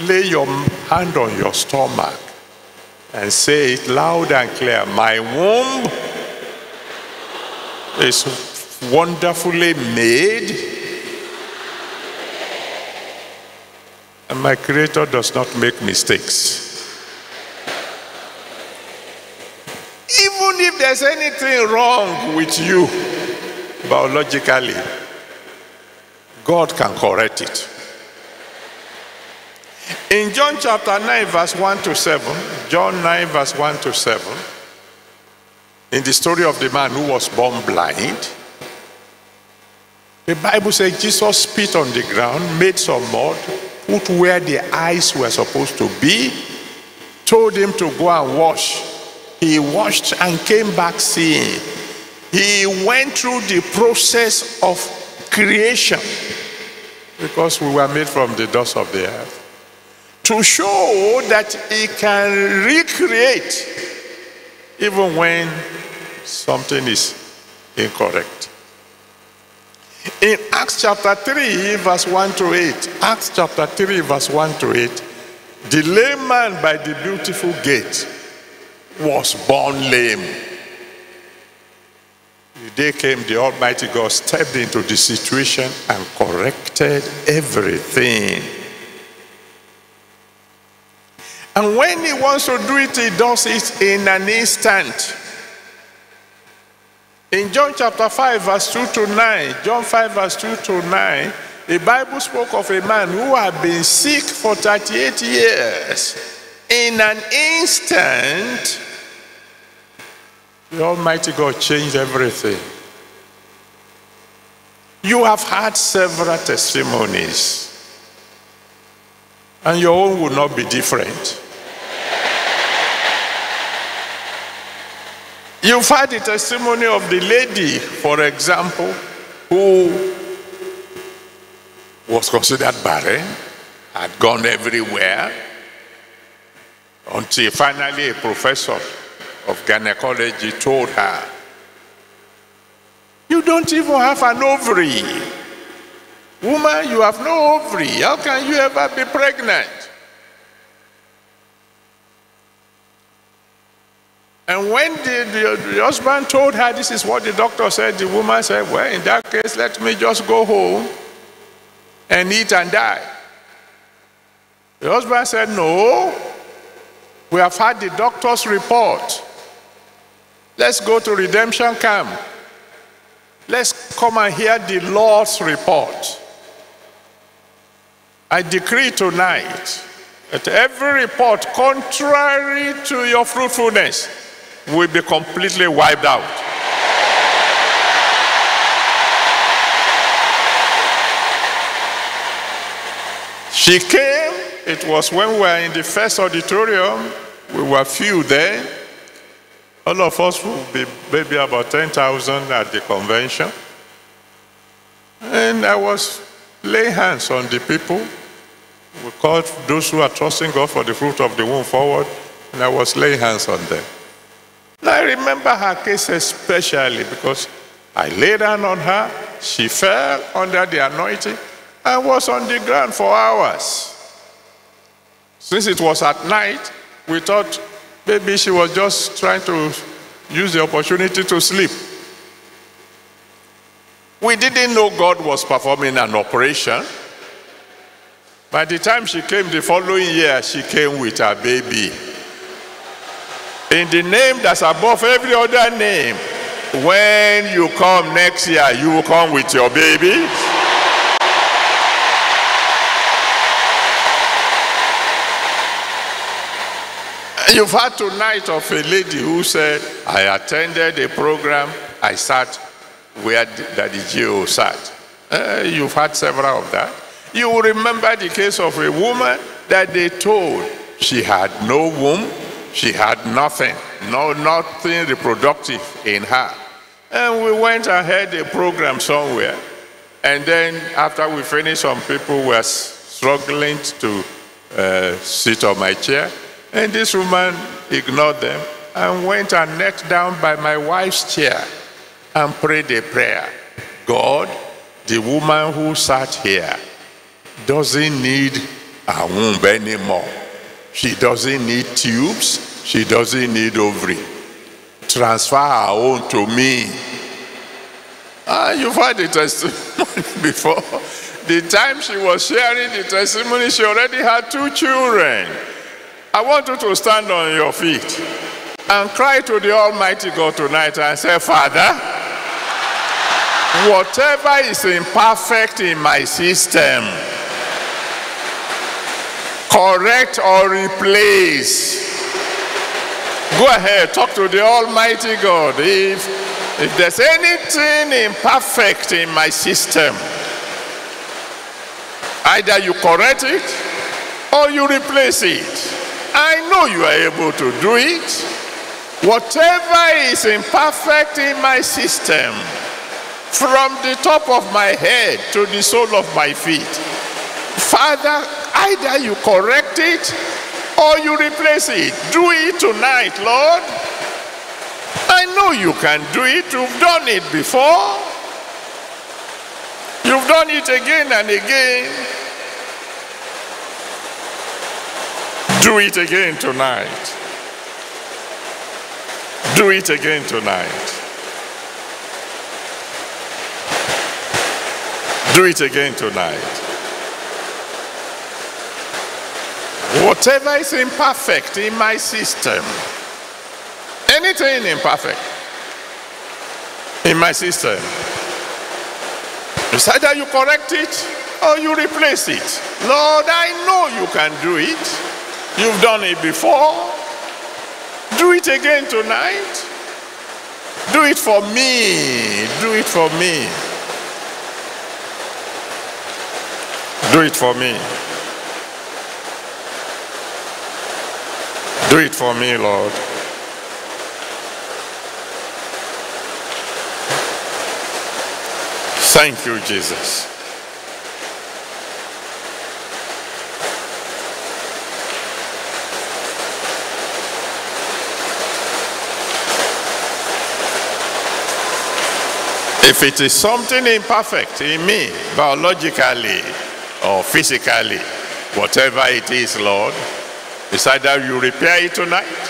lay your hand on your stomach and say it loud and clear, my womb is wonderfully made, and my Creator does not make mistakes. Even if there's anything wrong with you biologically, God can correct it. In John chapter 9 verse 1 to 7, John 9 verse 1 to 7, In the story of the man who was born blind, the Bible says Jesus spit on the ground, made some mud, put where the eyes were supposed to be, told him to go and wash. He washed and came back seeing. He went through the process of creation, because we were made from the dust of the earth, to show that he can recreate even when something is incorrect. In Acts chapter 3 verse 1 to 8, Acts chapter 3 verse 1 to 8, the lame man by the beautiful gate was born lame. The day came, the Almighty God stepped into the situation and corrected everything. And when he wants to do it, he does it in an instant. In John chapter 5 verse 2 to 9, John 5 verse 2 to 9, the Bible spoke of a man who had been sick for 38 years. In an instant, the Almighty God changed everything. You have had several testimonies, and your own will not be different. You've had the testimony of the lady, for example, who was considered barren, had gone everywhere, until finally a professor of gynecology told her, "You don't even have an ovary. Woman, you have no ovary. How can you ever be pregnant?" And when the husband told her this is what the doctor said, the woman said, "Well, in that case, let me just go home and eat and die." The husband said, "No, we have had the doctor's report. Let's go to redemption camp. Let's come and hear the Lord's report. I decree tonight that every report contrary to your fruitfulness will be completely wiped out." She came. It was when we were in the first auditorium. We were few there. All of us will be maybe about 10,000 at the convention. And I was laying hands on the people. We called those who are trusting God for the fruit of the womb forward, and I was laying hands on them. And I remember her case especially because I laid hand on her, she fell under the anointing, and was on the ground for hours. Since it was at night, we thought maybe she was just trying to use the opportunity to sleep. We didn't know God was performing an operation. By the time she came the following year, she came with her baby. In the name that's above every other name, when you come next year, you will come with your baby. You've had tonight of a lady who said, "I attended a program, I sat where Daddy Gio sat." You've had several of that. You will remember the case of a woman that they told she had no womb, she had nothing, nothing reproductive in her. And we went and had a program somewhere. And then after we finished, some people were struggling to sit on my chair. And this woman ignored them and went and knelt down by my wife's chair and prayed a prayer. "God, the woman who sat here doesn't need a womb anymore. She doesn't need tubes. She doesn't need ovary. Transfer her own to me." You've heard the testimony before. The time she was sharing the testimony, she already had 2 children. I want you to stand on your feet and cry to the Almighty God tonight and say, "Father, whatever is imperfect in my system, correct or replace Go ahead, talk to the Almighty God. If there's anything imperfect in my system, either you correct it or you replace it. I know you are able to do it. Whatever is imperfect in my system, from the top of my head to the sole of my feet, Father, either you correct it or you replace it. Do it tonight, Lord. I know you can do it. You've done it before. You've done it again and again. Do it again tonight. Do it again tonight. Do it again tonight. Whatever is imperfect in my system, anything imperfect in my system, it's either you correct it or you replace it. Lord, I know you can do it. You've done it before. Do it again tonight. Do it for me. Do it for me. Do it for me. Do it for me, Lord. Thank you, Jesus. If it is something imperfect in me, biologically or physically, whatever it is, Lord, it's either you repair it tonight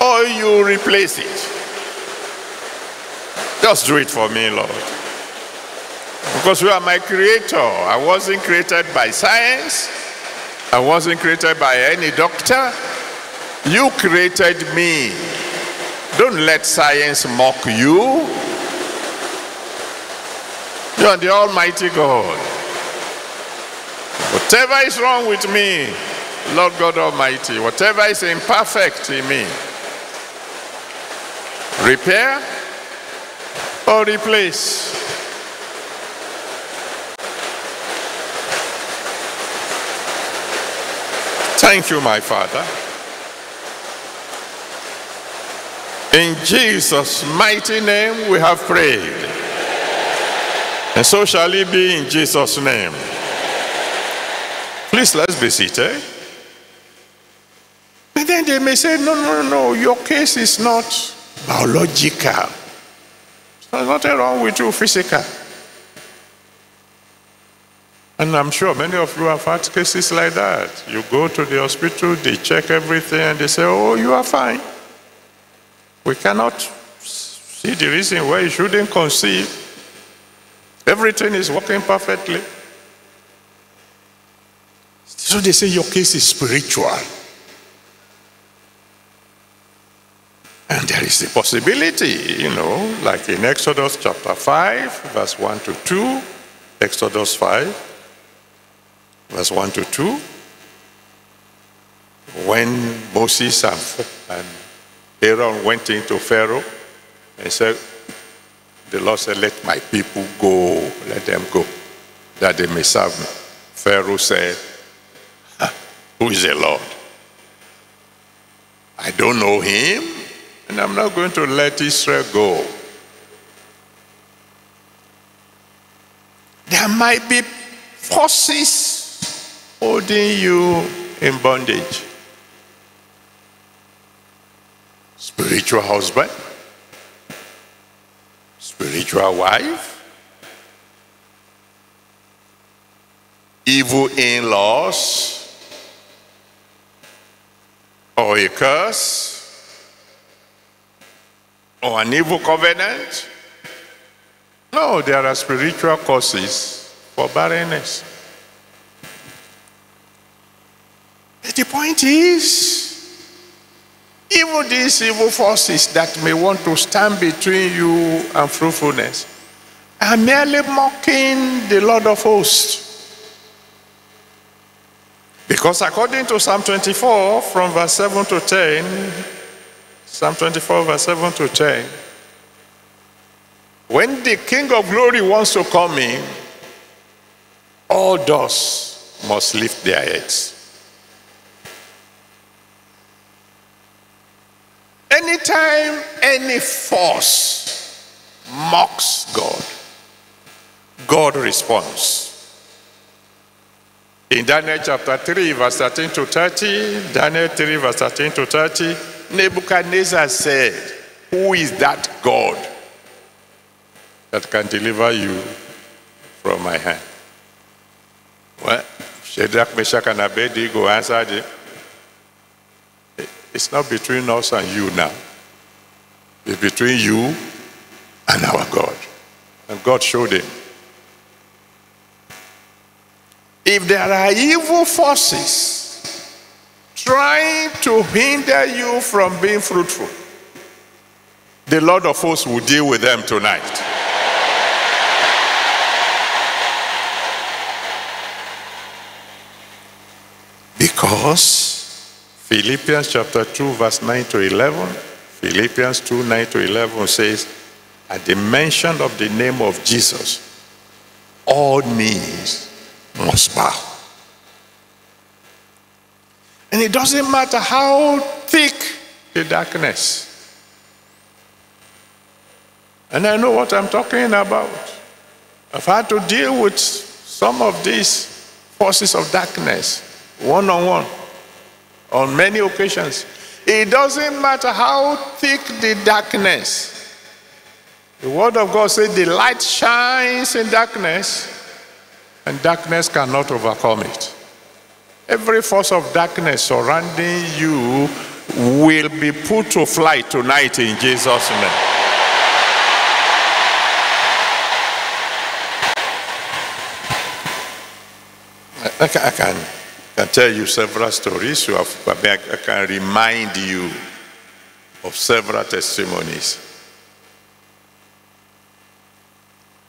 or you replace it. Just do it for me, Lord. Because you are my creator. I wasn't created by science. I wasn't created by any doctor. You created me. Don't let science mock you. You are the Almighty God. Whatever is wrong with me, Lord God Almighty, whatever is imperfect in me, repair or replace. Thank you, my Father. In Jesus' mighty name we have prayed. And so shall it be in Jesus' name. Please, let's be seated. But then they may say, no, no, no, your case is not biological. There's nothing wrong with you physical. And I'm sure many of you have had cases like that. You go to the hospital, they check everything, and they say, oh, you are fine. We cannot see the reason why you shouldn't conceive. Everything is working perfectly. So they say your case is spiritual. And there is the possibility, you know, like in Exodus chapter 5, verse 1 to 2. Exodus 5, verse 1 to 2. When Moses and Aaron went into Pharaoh, and said, the Lord said, let my people go, let them go, that they may serve me. Pharaoh said, who is the Lord? I don't know him, and I'm not going to let Israel go. There might be forces holding you in bondage. Spiritual husband. Spiritual wife, evil in-laws, or a curse, or an evil covenant. No, there are spiritual causes for barrenness. But the point is, even these evil forces that may want to stand between you and fruitfulness are merely mocking the Lord of hosts. Because according to Psalm 24, from verse 7 to 10, Psalm 24, verse 7 to 10. When the King of Glory wants to come in, all doors must lift their heads. Anytime any force mocks God, God responds. In Daniel chapter 3, verse 13 to 30, Daniel 3, verse 13 to 30, Nebuchadnezzar said, "Who is that God that can deliver you from my hand?" Well, Shadrach, Meshach, and Abednego answered him, "It's not between us and you now. It's between you and our God." And God showed him. If there are evil forces trying to hinder you from being fruitful, the Lord of hosts will deal with them tonight. Because Philippians chapter 2 verse 9 to 11, Philippians 2, 9 to 11 says, at the mention of the name of Jesus, all knees must bow. And it doesn't matter how thick the darkness. And I know what I'm talking about. I've had to deal with some of these forces of darkness one-on-one on many occasions. It doesn't matter how thick the darkness. The Word of God says the light shines in darkness, and darkness cannot overcome it. Every force of darkness surrounding you will be put to flight tonight in Jesus' name. I can tell you several stories. I can remind you of several testimonies.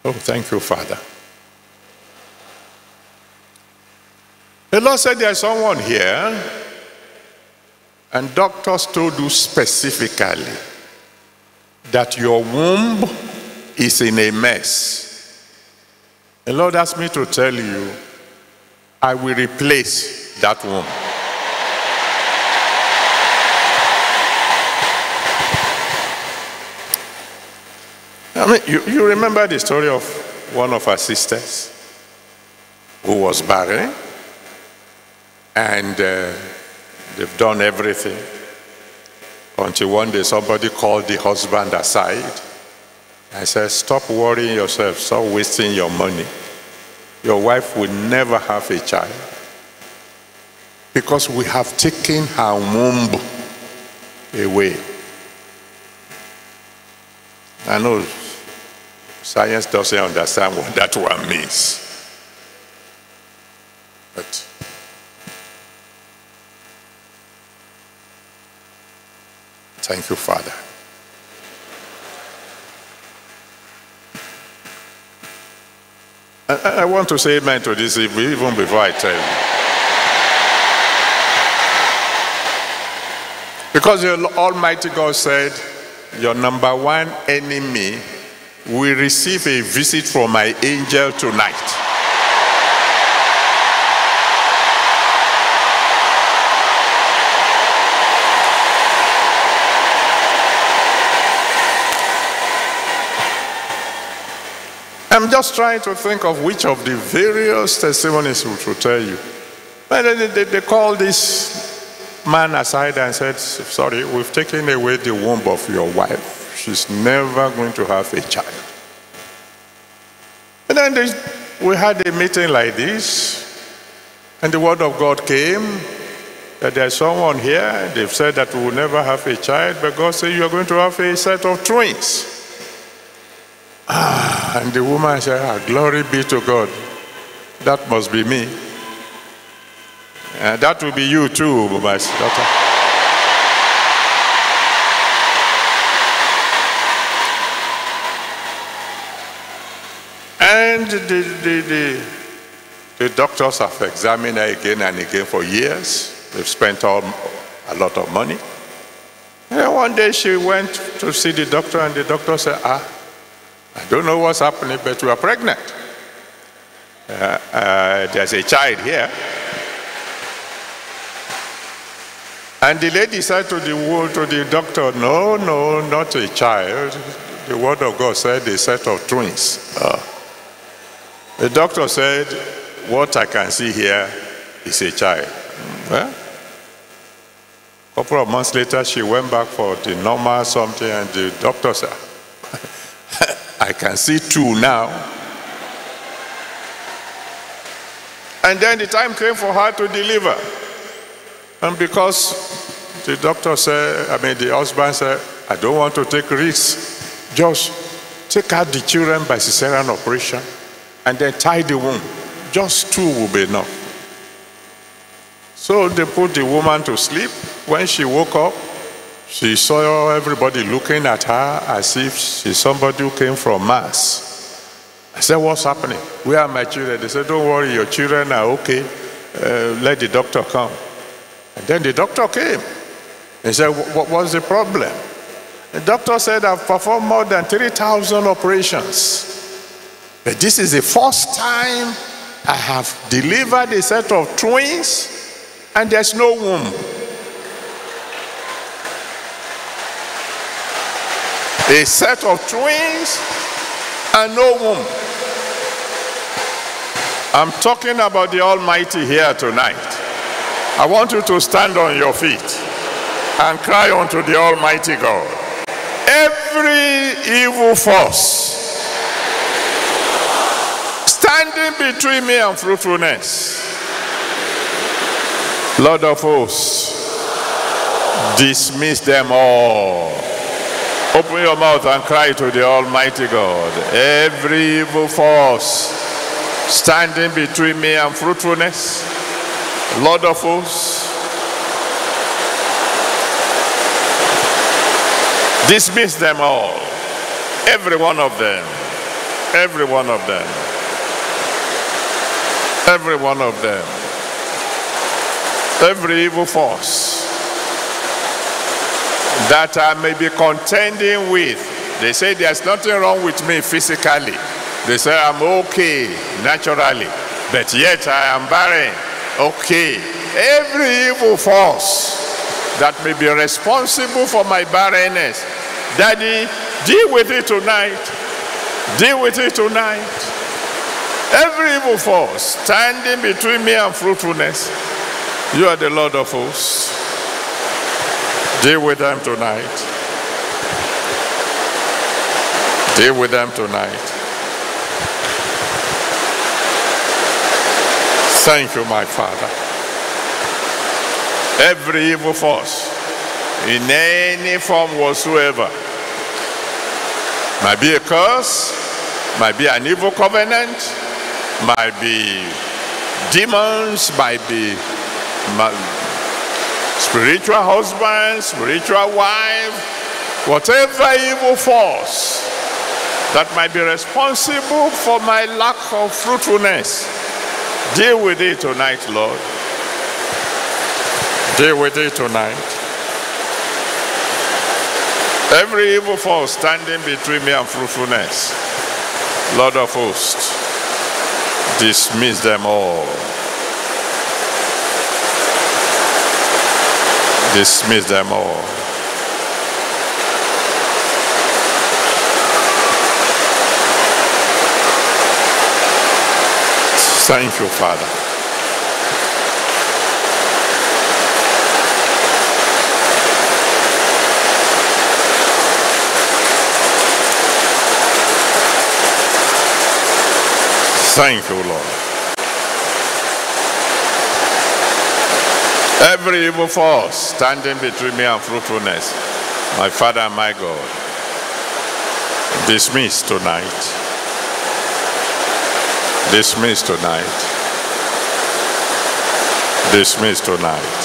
Oh, thank you, Father. The Lord said there's someone here, and doctors told you specifically that your womb is in a mess. The Lord asked me to tell you, I will replace that womb. I mean, you remember the story of one of our sisters who was barren? And they've done everything until one day somebody called the husband aside and said, "Stop worrying yourself, stop wasting your money. Your wife will never have a child because we have taken her womb away." I know science doesn't understand what that one means, but thank you, Father. I want to say amen to this even before I tell you. Because the Almighty God said, your number one enemy will receive a visit from my angel tonight. I'm just trying to think of which of the various testimonies we should tell you. They called this man aside and said, "Sorry, we've taken away the womb of your wife. She's never going to have a child." And then we had a meeting like this, and the word of God came that there's someone here. They've said that we will never have a child, but God said you're going to have a set of twins. And the woman said, "Glory be to God. That must be me. And that will be you too, my daughter." And the doctors have examined her again and again for years. They've spent a lot of money. And then one day she went to see the doctor, and the doctor said, I don't know what's happening, but you are pregnant. There's a child here. And the lady said to the doctor, no, no, not a child. The word of God said a set of twins. The doctor said, what I can see here is a child. Well, a couple of months later, she went back for the normal something, and the doctor said, I can see two now. And then the time came for her to deliver. And because the doctor said, the husband said, I don't want to take risks. Just take out the children by cesarean operation and then tie the womb. Just two will be enough. So they put the woman to sleep. When she woke up, she saw everybody looking at her as if she's somebody who came from Mars. I said, what's happening? Where are my children? They said, don't worry, your children are okay. Let the doctor come. And then the doctor came. He said, what's the problem? The doctor said, I've performed more than 3,000 operations. But this is the first time I have delivered a set of twins and there's no womb. A set of twins and no womb. I'm talking about the Almighty here tonight. I want you to stand on your feet and cry unto the Almighty God. Every evil force standing between me and fruitfulness, Lord of hosts, dismiss them all. Open your mouth and cry to the Almighty God. Every evil force standing between me and fruitfulness, Lord of hosts, dismiss them all, every one of them, every one of them, every one of them, every evil force that I may be contending with. They say there's nothing wrong with me physically. They say I'm okay naturally, but yet I am barren. Okay, every evil force that may be responsible for my barrenness, Daddy, deal with it tonight. Deal with it tonight. Every evil force standing between me and fruitfulness, you are the Lord of hosts. Deal with them tonight. Deal with them tonight. Thank you, my Father. Every evil force, in any form whatsoever, might be a curse, might be an evil covenant, might be demons, might be spiritual husband, spiritual wife, whatever evil force that might be responsible for my lack of fruitfulness, deal with it tonight, Lord. Deal with it tonight. Every evil force standing between me and fruitfulness, Lord of hosts, dismiss them all. Dismiss them all. Thank you, Father. Thank you, Lord. Every evil force standing between me and fruitfulness, my Father and my God, dismiss tonight. Dismissed tonight. Dismissed tonight.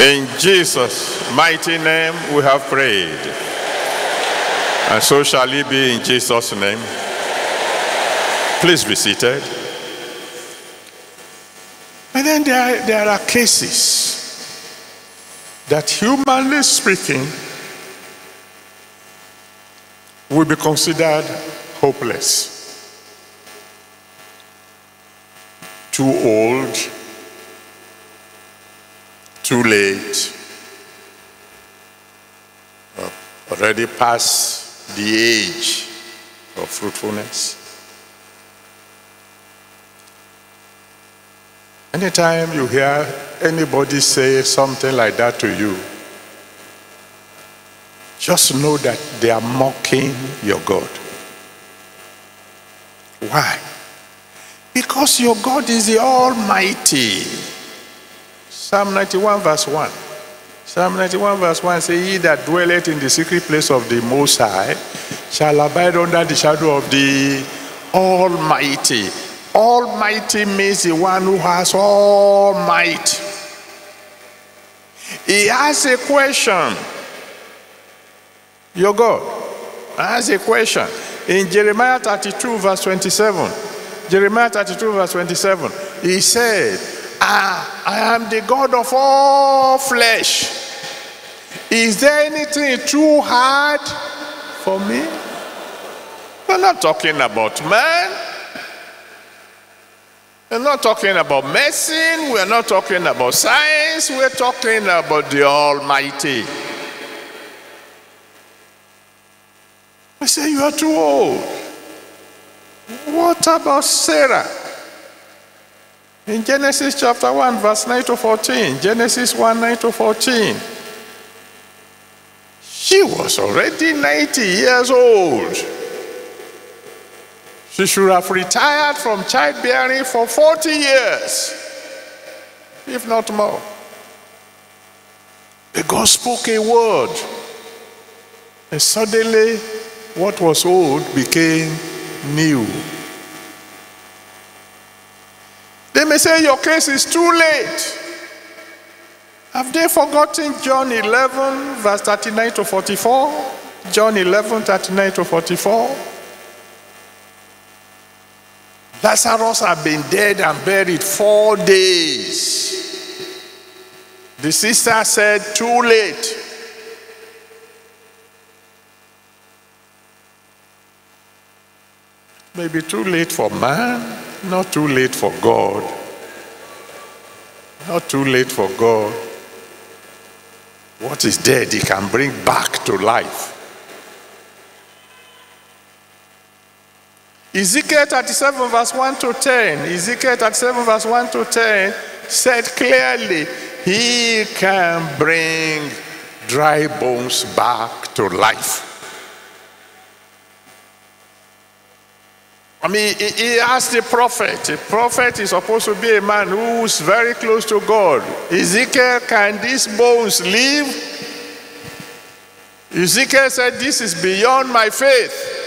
In Jesus' mighty name we have prayed. And so shall it be in Jesus' name. Please be seated. And then there are cases that, humanly speaking, will be considered hopeless. Too old, too late, already past the age of fruitfulness. Anytime you hear anybody say something like that to you, just know that they are mocking your God. Why? Because your God is the Almighty. Psalm 91 verse 1. Psalm 91 verse 1 says, "He that dwelleth in the secret place of the Most High shall abide under the shadow of the Almighty." Almighty means the one who has all might. He has a question. Your God has a question. In Jeremiah 32 verse 27. Jeremiah 32 verse 27, he said, I am the God of all flesh. Is there anything too hard for me? We're not talking about man. We're not talking about medicine. We're not talking about science. We're talking about the Almighty. We say, you are too old. What about Sarah? In Genesis chapter 1 verse 9 to 14, Genesis 1, 9 to 14, she was already 90 years old. She should have retired from childbearing for 40 years, if not more. But God spoke a word, and suddenly what was old became new. They may say your case is too late. Have they forgotten John 11 verse 39 to 44? John 11, 39 to 44. Lazarus had been dead and buried 4 days. The sister said, too late. Maybe too late for man, not too late for God. Not too late for God. What is dead, he can bring back to life. Ezekiel 37 verse 1 to 10, Ezekiel 37 verse 1 to 10 said clearly, he can bring dry bones back to life. I mean, he asked the prophet. A prophet is supposed to be a man who's very close to God. Ezekiel, can these bones live? Ezekiel said, this is beyond my faith.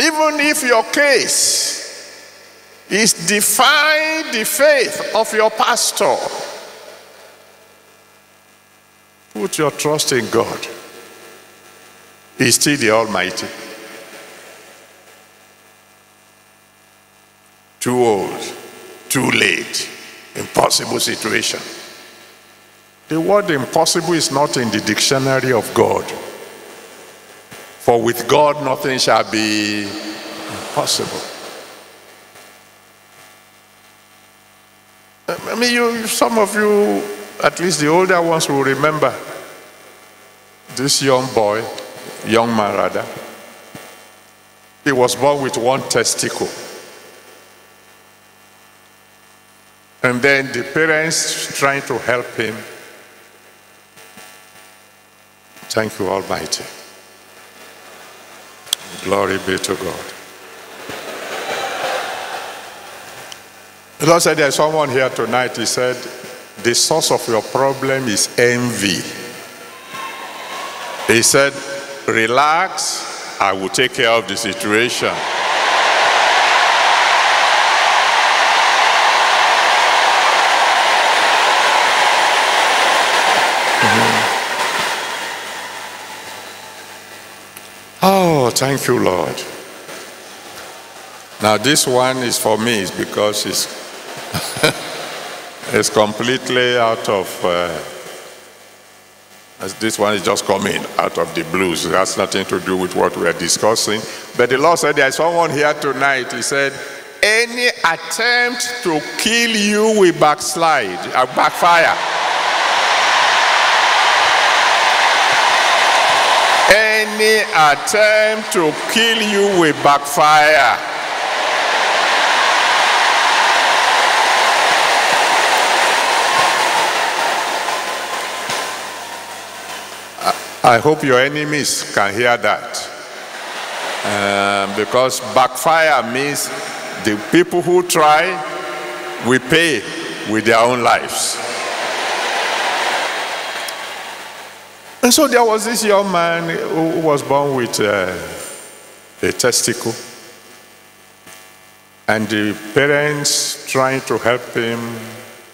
Even if your case is defying the faith of your pastor, put your trust in God. He's still the Almighty. Too old, too late, impossible situation. The word impossible is not in the dictionary of God. For with God nothing shall be impossible. I mean, some of you, at least the older ones, will remember this young man, he was born with one testicle. And then the parents trying to help him. Thank you, Almighty. Glory be to God. The Lord said, there's someone here tonight, he said, the source of your problem is envy. He said, relax, I will take care of the situation. Oh, thank you, Lord. Now this one is for me because it's, it's completely out of, this one is just coming out of the blues. It has nothing to do with what we are discussing. But the Lord said, there is someone here tonight. He said, any attempt to kill you will backslide, backfire. Any attempt to kill you will backfire. I hope your enemies can hear that. Because backfire means the people who try will pay with their own lives. And so there was this young man who was born with a testicle. And the parents, trying to help him,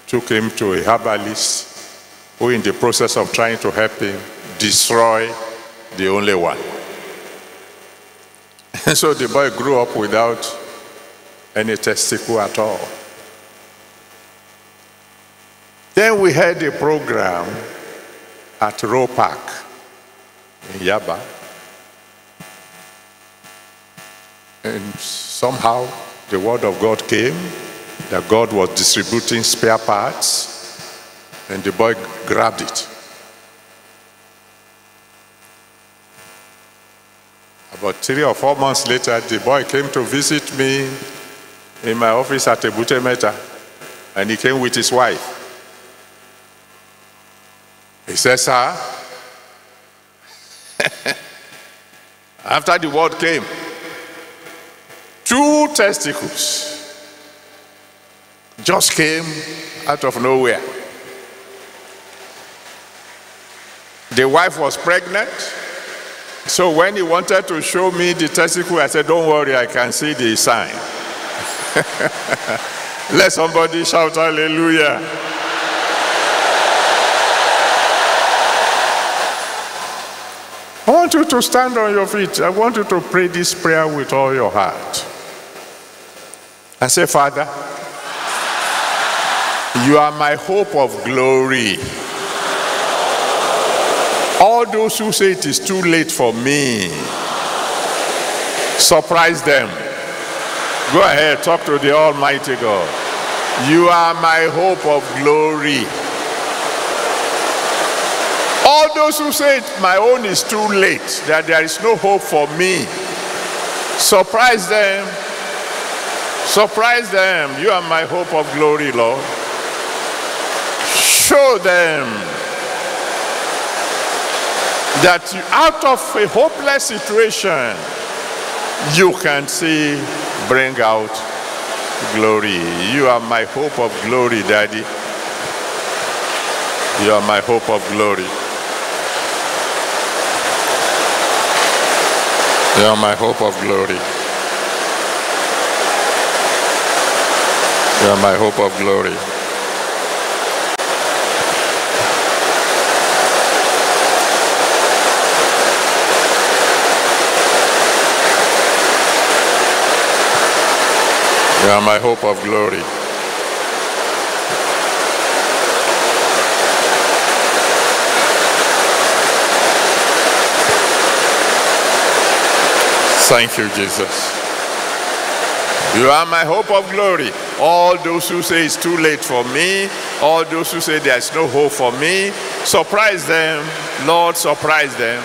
took him to a herbalist, who in the process of trying to help him, destroyed the only one. And so the boy grew up without any testicle at all. Then we had a program at Roe Park in Yaba. And somehow the word of God came that God was distributing spare parts, and the boy grabbed it. About 3 or 4 months later, the boy came to visit me in my office at Ebutemeta, and he came with his wife. He says, sir, after the word came, 2 testicles just came out of nowhere. The wife was pregnant, so when he wanted to show me the testicle, I said, don't worry, I can see the sign. Let somebody shout hallelujah. I want you to stand on your feet. I want you to pray this prayer with all your heart. I say, Father, you are my hope of glory. All those who say it is too late for me, surprise them. Go ahead, talk to the Almighty God. You are my hope of glory. All those who say my own is too late, that there is no hope for me, surprise them. Surprise them. You are my hope of glory, Lord. Show them that out of a hopeless situation, you can see, bring out glory. You are my hope of glory, Daddy. You are my hope of glory. You are my hope of glory. You are my hope of glory. You are my hope of glory. Thank you, Jesus. You are my hope of glory. All those who say it's too late for me, all those who say there's no hope for me, surprise them, Lord, surprise them.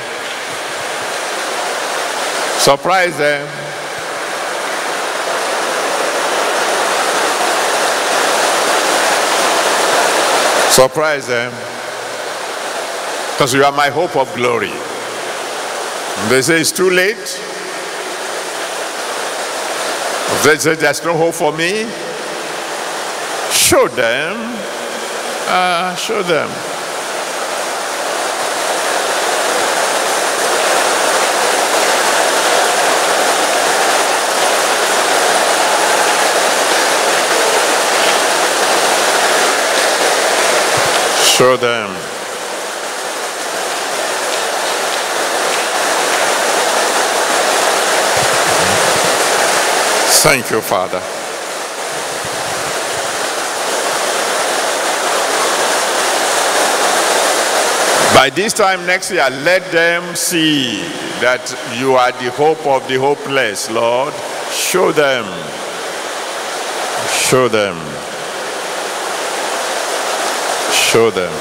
Surprise them. Surprise them. Because you are my hope of glory. They say it's too late. They say there's no hope for me. Show them. Show them. Show them. Thank you, Father. By this time next year, let them see that you are the hope of the hopeless, Lord. Show them. Show them. Show them.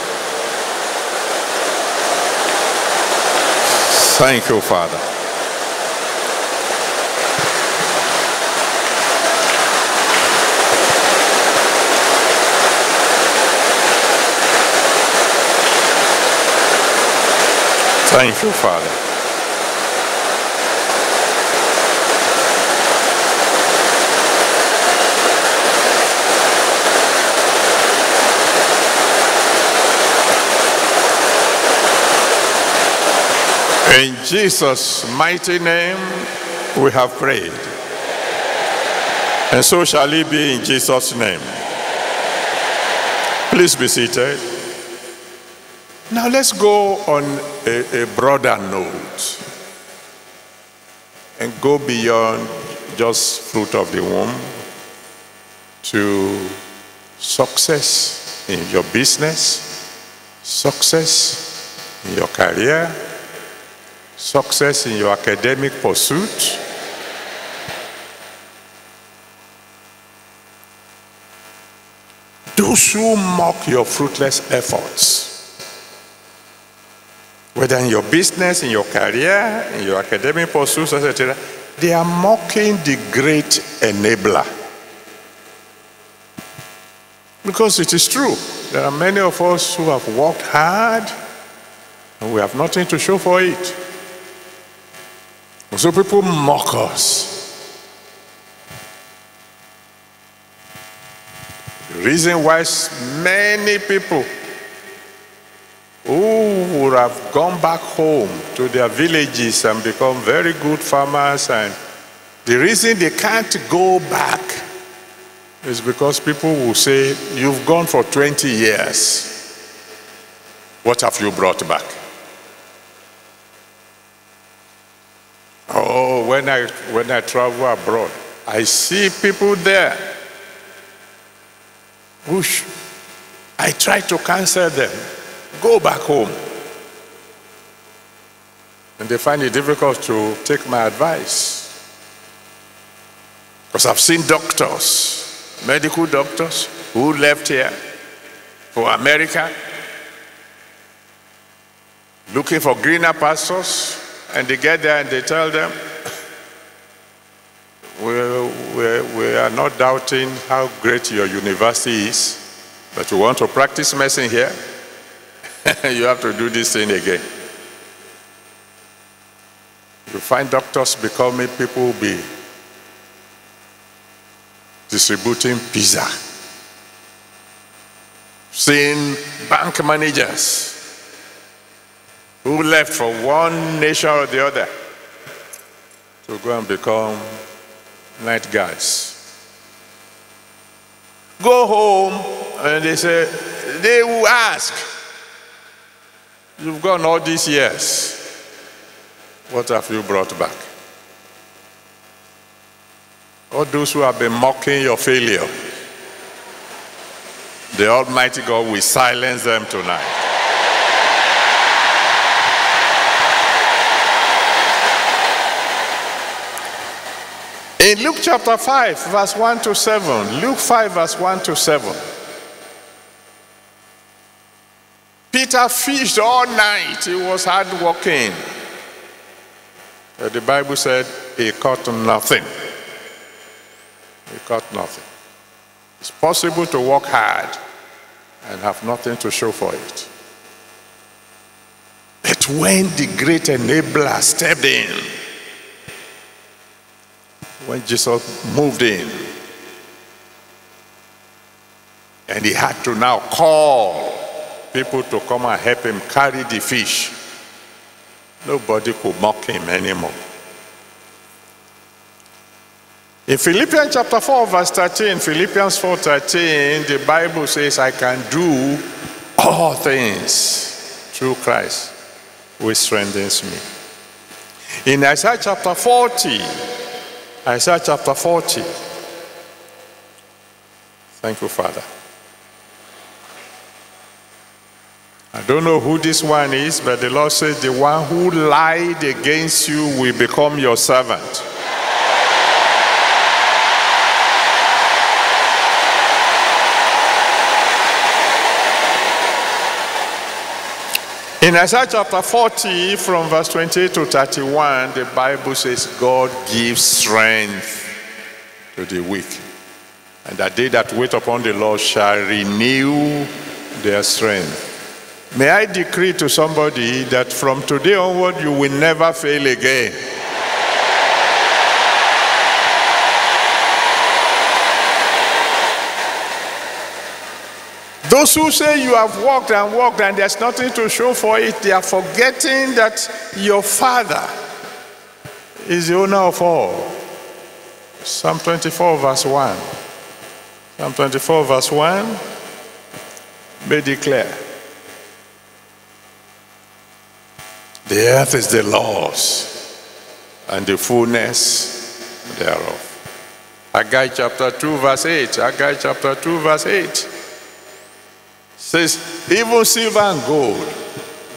Thank you, Father. Thank you, Father. In Jesus' mighty name we have prayed. And so shall it be in Jesus' name. Please be seated. Now let's go on a broader note and go beyond just fruit of the womb to success in your business, success in your career, success in your academic pursuit. Those who mock your fruitless efforts, whether in your business, in your career, in your academic pursuits, etc., they are mocking the great enabler. Because it is true, there are many of us who have worked hard and we have nothing to show for it. So people mock us. The reason why many people who would have gone back home to their villages and become very good farmers, and the reason they can't go back is because people will say, "You've gone for 20 years. What have you brought back?" Oh, when I travel abroad, I see people there. Whoosh. I try to counsel them. Go back home. And they find it difficult to take my advice. Because I've seen doctors, medical doctors, who left here for America, looking for greener pastures. And they get there and they tell them, we are not doubting how great your university is, but you want to practice medicine here, you have to do this thing again. You find doctors becoming people who be distributing pizza, seeing bank managers who left for one nation or the other to go and become night guards. Go home, and they say, they will ask, "You've gone all these years. What have you brought back?" All those who have been mocking your failure, the Almighty God will silence them tonight. In Luke chapter 5, verse 1 to 7, Luke 5, verse 1 to 7, Peter fished all night. He was hard working. The Bible said he caught nothing. He caught nothing. It's possible to work hard and have nothing to show for it. But when the great enabler stepped in, when Jesus moved in, and he had to now call people to come and help him carry the fish, nobody could mock him anymore. In Philippians chapter 4, verse 13, Philippians 4:13, the Bible says, "I can do all things through Christ, which strengthens me." In Isaiah chapter 40, Isaiah chapter 40. Thank you, Father. I don't know who this one is, but the Lord says, the one who lied against you will become your servant. In Isaiah chapter 40, from verse 28 to 31, the Bible says, God gives strength to the weak, and that they that wait upon the Lord shall renew their strength. May I decree to somebody that from today onward, you will never fail again. Those who say you have walked and there's nothing to show for it, they are forgetting that your Father is the owner of all. Psalm 24 verse 1. Psalm 24 verse 1 may declare, the earth is the Lord's, and the fullness thereof. Haggai chapter 2 verse 8. Haggai chapter 2 verse 8 says, even silver and gold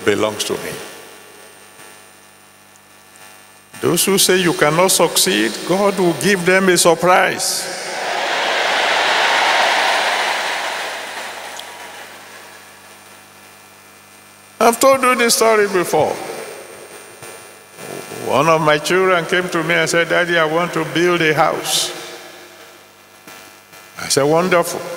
belongs to me. Those who say you cannot succeed, God will give them a surprise. I've told you this story before. One of my children came to me and said, Daddy, I want to build a house. I said, wonderful.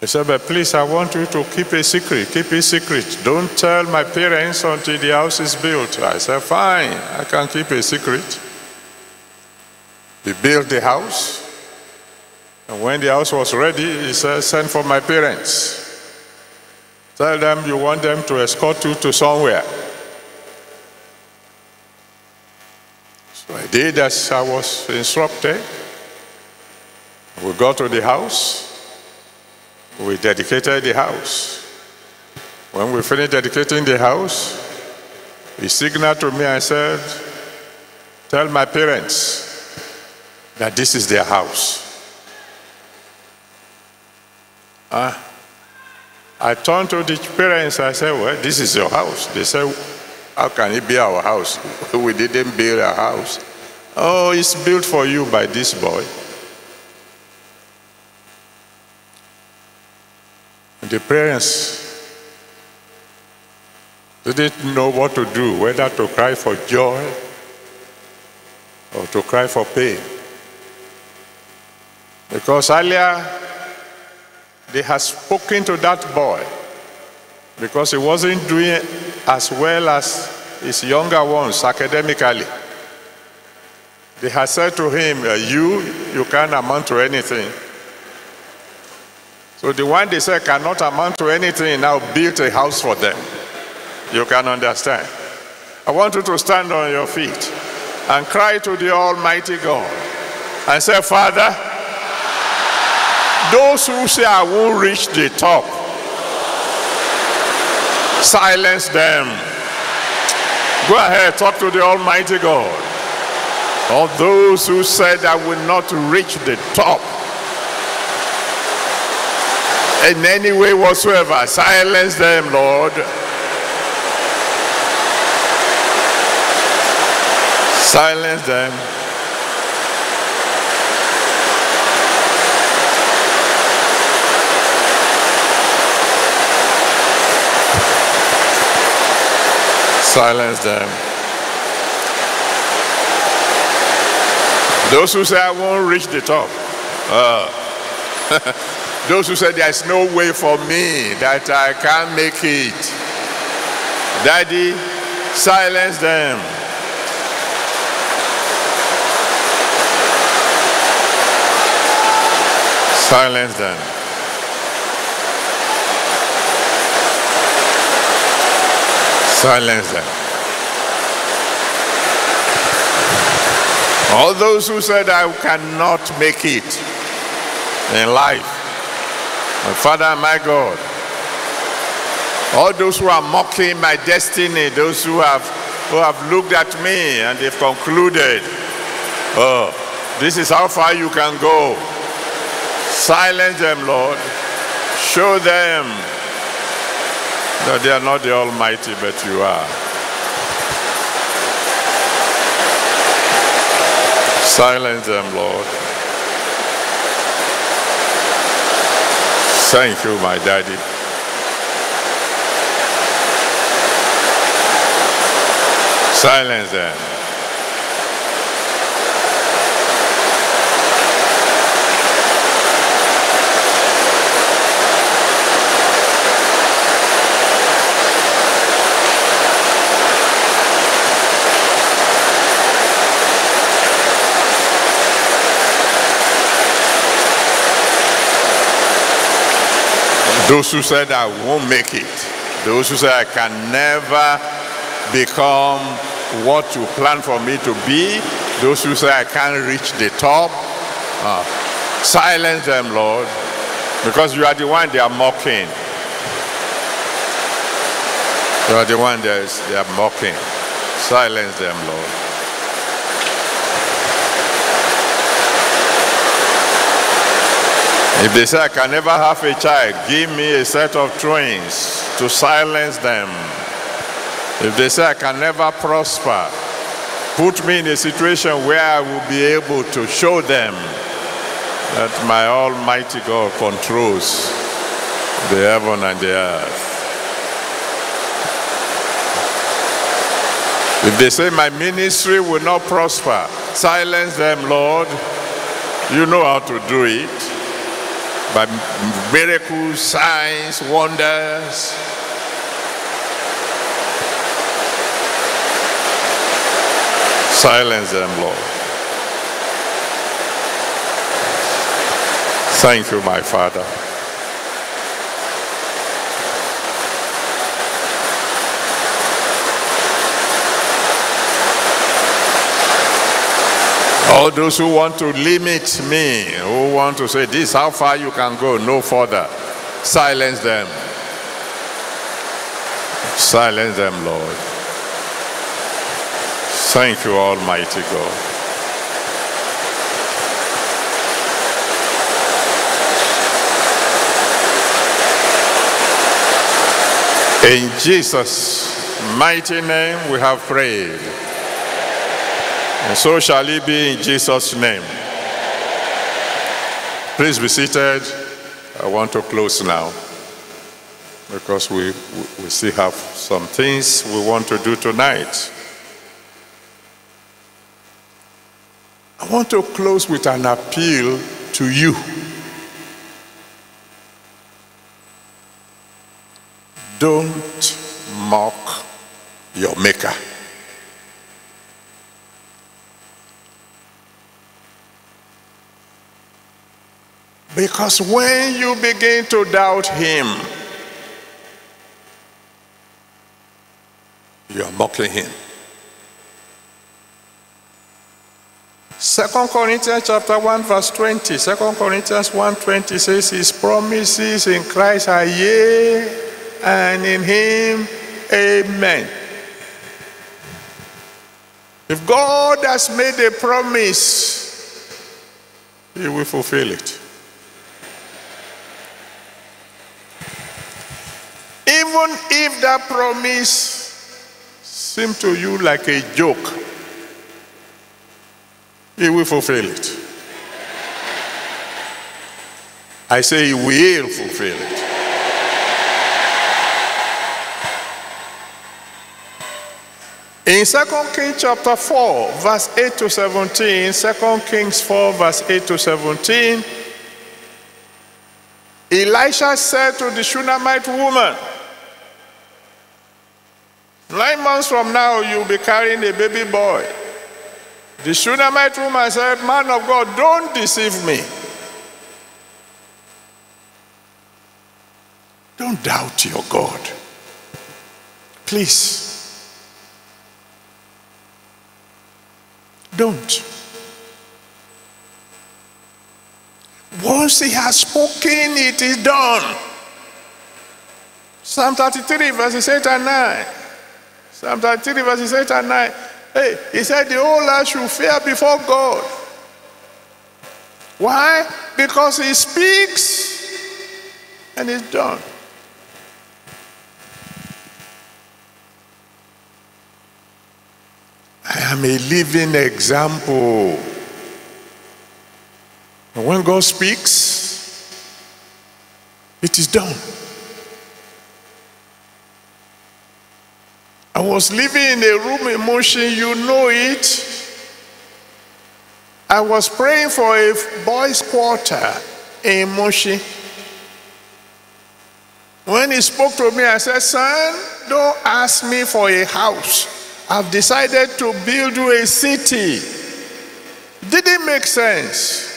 He said, but please, I want you to keep a secret. Keep it secret. Don't tell my parents until the house is built. I said, fine, I can keep a secret. He built the house. And when the house was ready, he said, send for my parents. Tell them you want them to escort you to somewhere. So I did as I was instructed. We got to the house. We dedicated the house. When we finished dedicating the house, he signaled to me and said, tell my parents that this is their house. I turned to the parents, I said, well, this is your house. They said, how can it be our house? We didn't build a house. Oh, it's built for you by this boy. And the parents didn't know what to do, whether to cry for joy or to cry for pain. Because earlier, they had spoken to that boy because he wasn't doing as well as his younger ones academically. They had said to him, you can't amount to anything. So the one they said cannot amount to anything now built a house for them. You can understand. I want you to stand on your feet and cry to the Almighty God and say, Father, those who say I won't reach the top, silence them. Go ahead, talk to the Almighty God. All those who said I will not reach the top in any way whatsoever, silence them, Lord. Silence them. Silence them. Those who say I won't reach the top. Those who say there's no way for me, that I can't make it. Daddy, silence them. Silence them. Silence them. All those who said I cannot make it in life, my Father and my God, all those who are mocking my destiny, those who have looked at me and they've concluded This is how far you can go. Silence them, Lord. Show them that they are not the Almighty, but you are. Silence them, Lord. Thank you, my daddy. Silence them. Those who said I won't make it, those who said I can never become what you plan for me to be, those who say I can't reach the top, silence them, Lord, because you are the one they are mocking. You are the one they are mocking. Silence them, Lord. If they say I can never have a child, give me a set of twins to silence them. If they say I can never prosper, put me in a situation where I will be able to show them that my Almighty God controls the heaven and the earth. If they say my ministry will not prosper, silence them, Lord. You know how to do it. By miracles, signs, wonders. Silence them, Lord. Thank you, my Father. All those who want to limit me, who want to say this, how far you can go, no further, silence them. Silence them, Lord. Thank you, Almighty God. In Jesus' mighty name we have prayed. And so shall it be in Jesus' name. Please be seated. I want to close now, because we still have some things we want to do tonight. I want to close with an appeal to you. Don't mock your Maker. Because when you begin to doubt Him, you are mocking Him. 2 Corinthians 1:20. 2 Corinthians 1:20 says, His promises in Christ are yea, and in Him, amen. If God has made a promise, He will fulfill it. Even if that promise seems to you like a joke, He will fulfill it. I say He will fulfill it. In 2 Kings 4:8-17, 2 Kings 4:8-17, Elisha said to the Shunammite woman, 9 months from now you'll be carrying a baby boy. The Shunammite woman said, Man of God, don't deceive me. Don't doubt your God. Please. Don't. Once He has spoken, it is done. Psalm 33:8-9. Psalm 33:8-9. Hey, he said the whole land should fear before God. Why? Because he speaks and it's done. I am a living example. And when God speaks, it is done. I was living in a room in Motion, you know it. I was praying for a boys' quarter in Motion. When he spoke to me, I said, son, don't ask me for a house. I've decided to build you a city. Didn't make sense.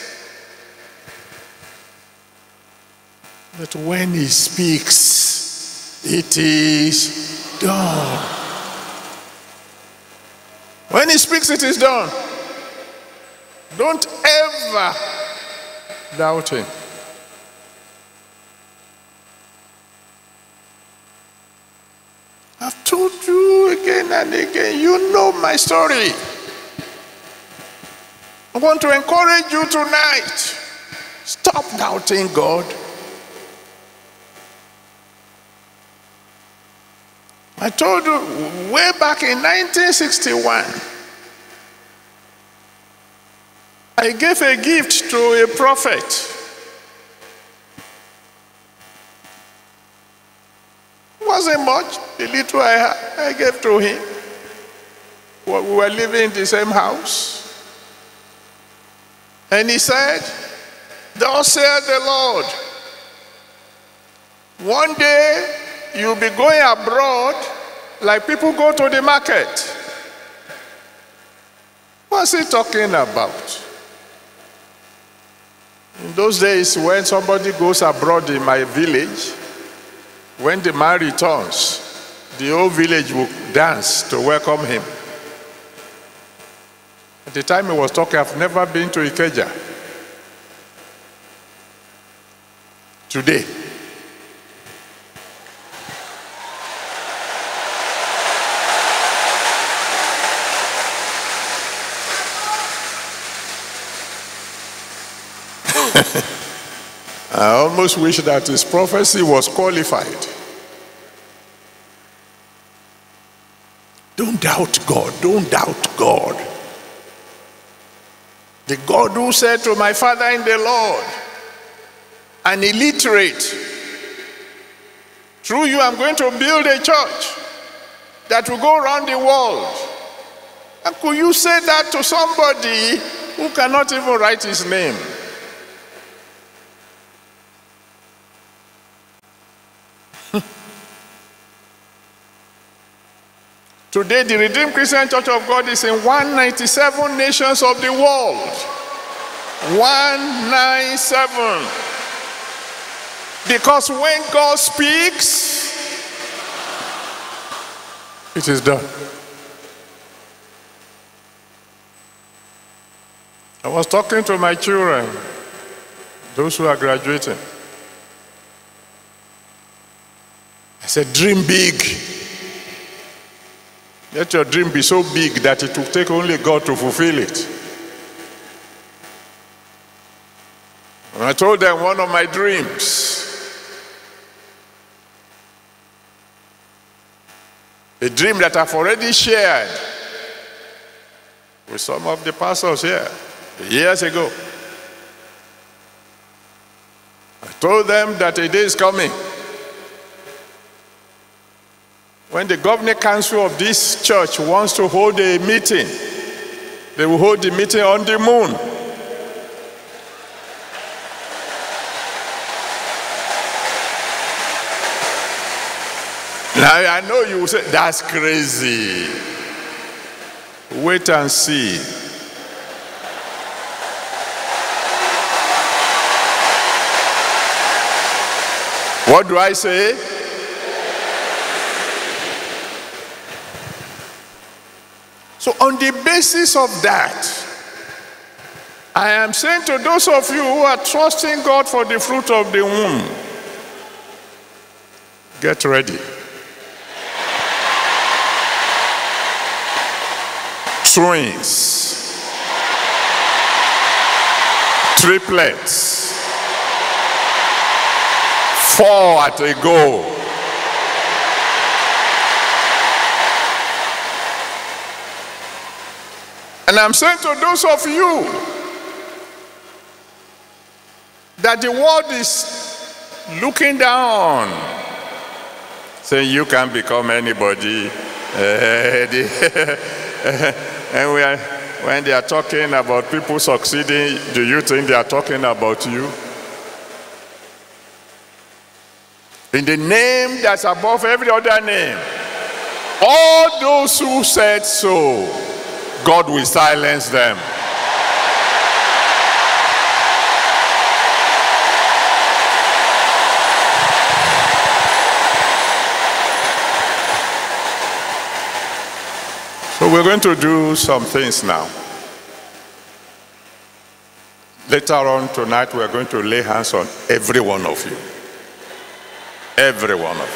But when he speaks, it is done. When he speaks, it is done. Don't ever doubt him. I've told you again and again. You know my story. I want to encourage you tonight. Stop doubting God. I told you way back in 1961, I gave a gift to a prophet. It wasn't much, the little I had, I gave to him. We were living in the same house. And he said, thus saith the Lord, one day you'll be going abroad like people go to the market. What's he talking about? In those days, when somebody goes abroad in my village, when the man returns, the whole village will dance to welcome him. At the time he was talking, I've never been to Ikeja. Today. I almost wish that his prophecy was qualified. Don't doubt God. Don't doubt God. The God who said to my father in the Lord, an illiterate, through you I'm going to build a church that will go around the world. And could you say that to somebody who cannot even write his name? Today, the Redeemed Christian Church of God is in 197 nations of the world. 197. Because when God speaks, it is done. I was talking to my children, those who are graduating. I said, dream big. Let your dream be so big that it will take only God to fulfill it. And I told them one of my dreams. A dream that I've already shared with some of the pastors here years ago. I told them that a day is coming when the governing council of this church wants to hold a meeting, they will hold the meeting on the moon. Now I know you will say, that's crazy. Wait and see. What do I say? So on the basis of that, I am saying to those of you who are trusting God for the fruit of the womb, get ready. Twins, triplets, four at a go. And I'm saying to those of you that the world is looking down, saying you can't become anybody. And when they are talking about people succeeding, do you think they are talking about you? In the name that's above every other name, all those who said so, God will silence them. So we're going to do some things now. Later on tonight, we're going to lay hands on every one of you. Every one of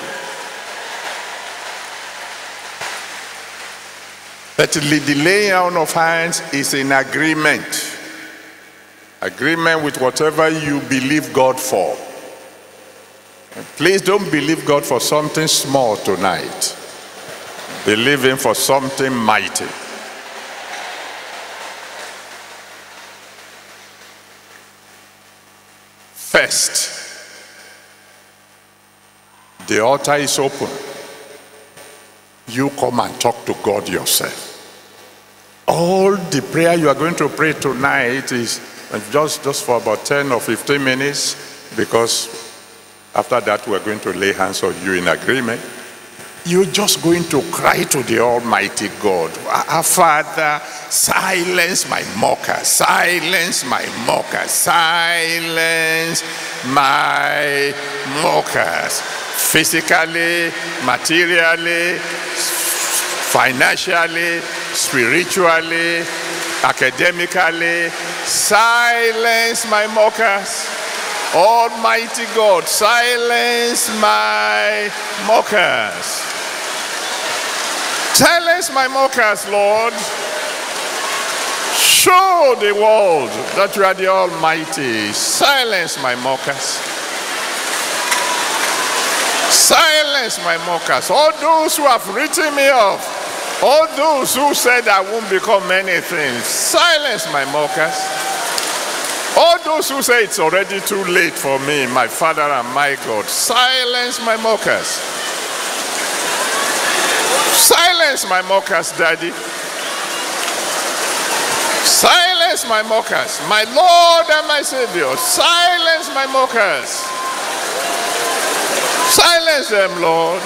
you. But the laying on of hands is an agreement. Agreement with whatever you believe God for. And please don't believe God for something small tonight. Believe Him for something mighty. First, the altar is open. You come and talk to God yourself. All the prayer you are going to pray tonight is just for about 10 or 15 minutes, because after that we're going to lay hands on you in agreement. You're just going to cry to the Almighty God, "Our Father, silence my mocker, silence my mocker, silence my mockers." Physically, materially, financially, spiritually, academically, silence my mockers. Almighty God, silence my mockers. Silence my mockers, Lord. Show the world that you are the Almighty. Silence my mockers. Silence my mockers. All those who have written me off, all those who said I won't become anything, silence my mockers. All those who say it's already too late for me, my Father and my God, silence my mockers. Silence my mockers, Daddy. Silence my mockers, my Lord and my Savior. Silence my mockers. Silence them, Lord.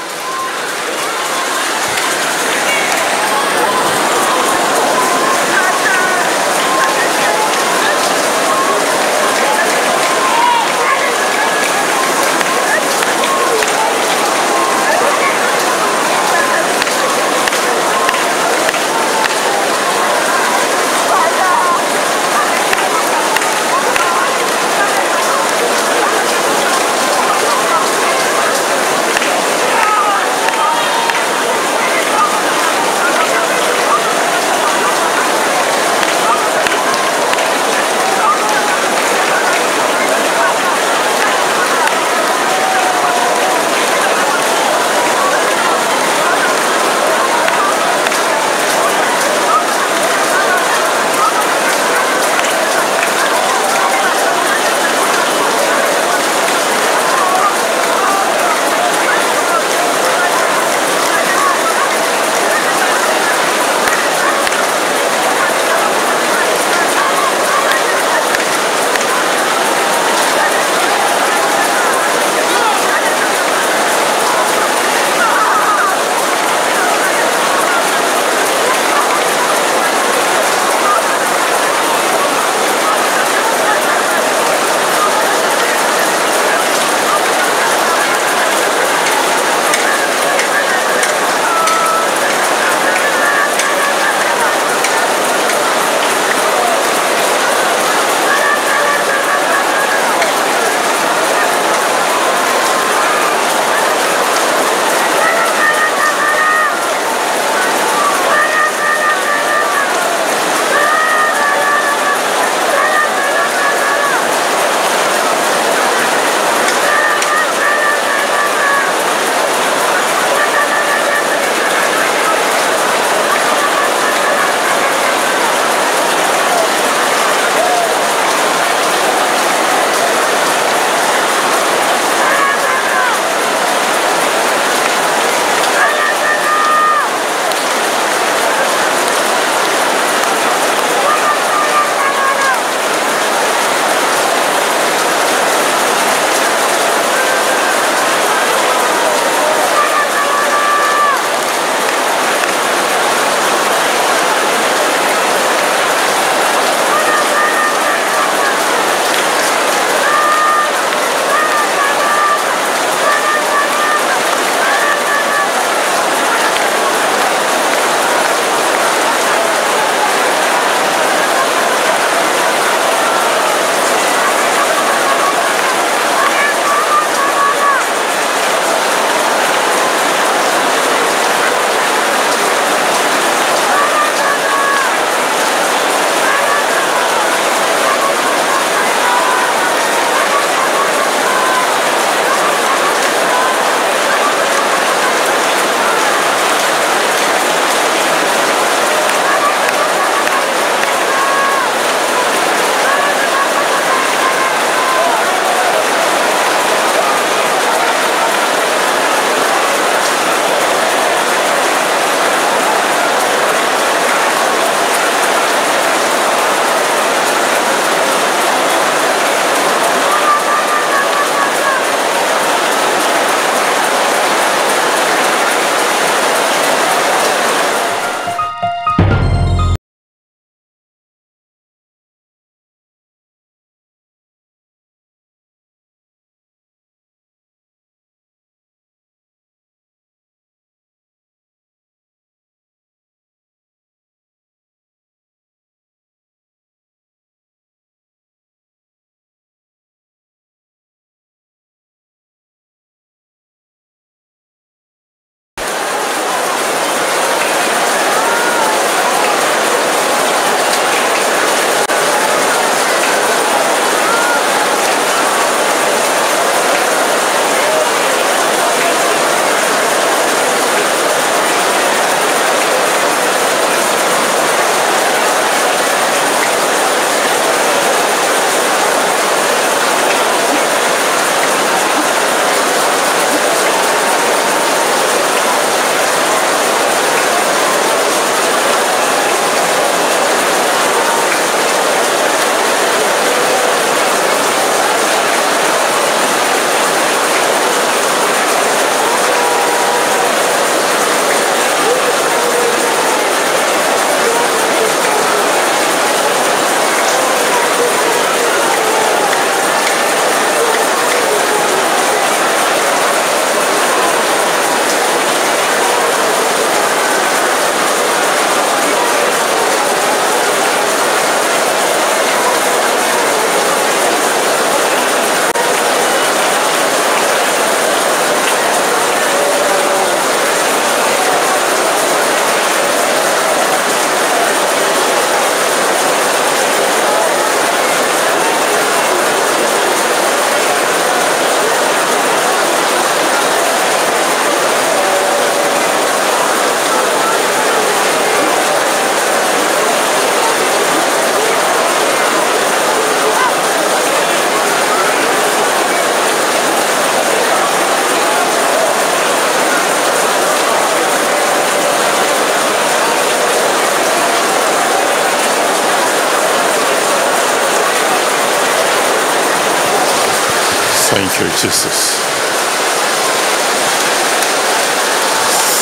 Thank you, Jesus.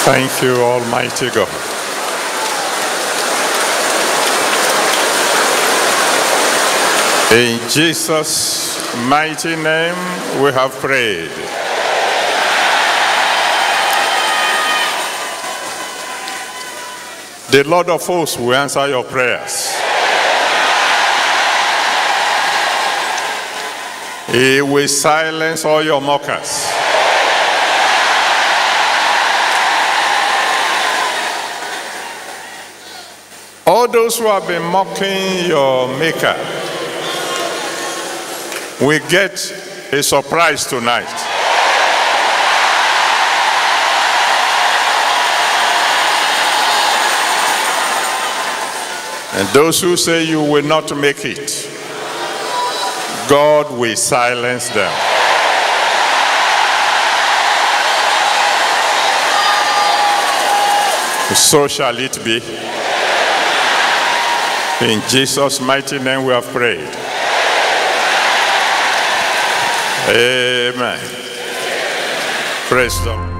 Thank you, Almighty God. In Jesus' mighty name we have prayed. The Lord of hosts will answer your prayers. He will silence all your mockers. All those who have been mocking your maker will get a surprise tonight. And those who say you will not make it, God will silence them. So shall it be. In Jesus' mighty name we have prayed. Amen. Praise the Lord.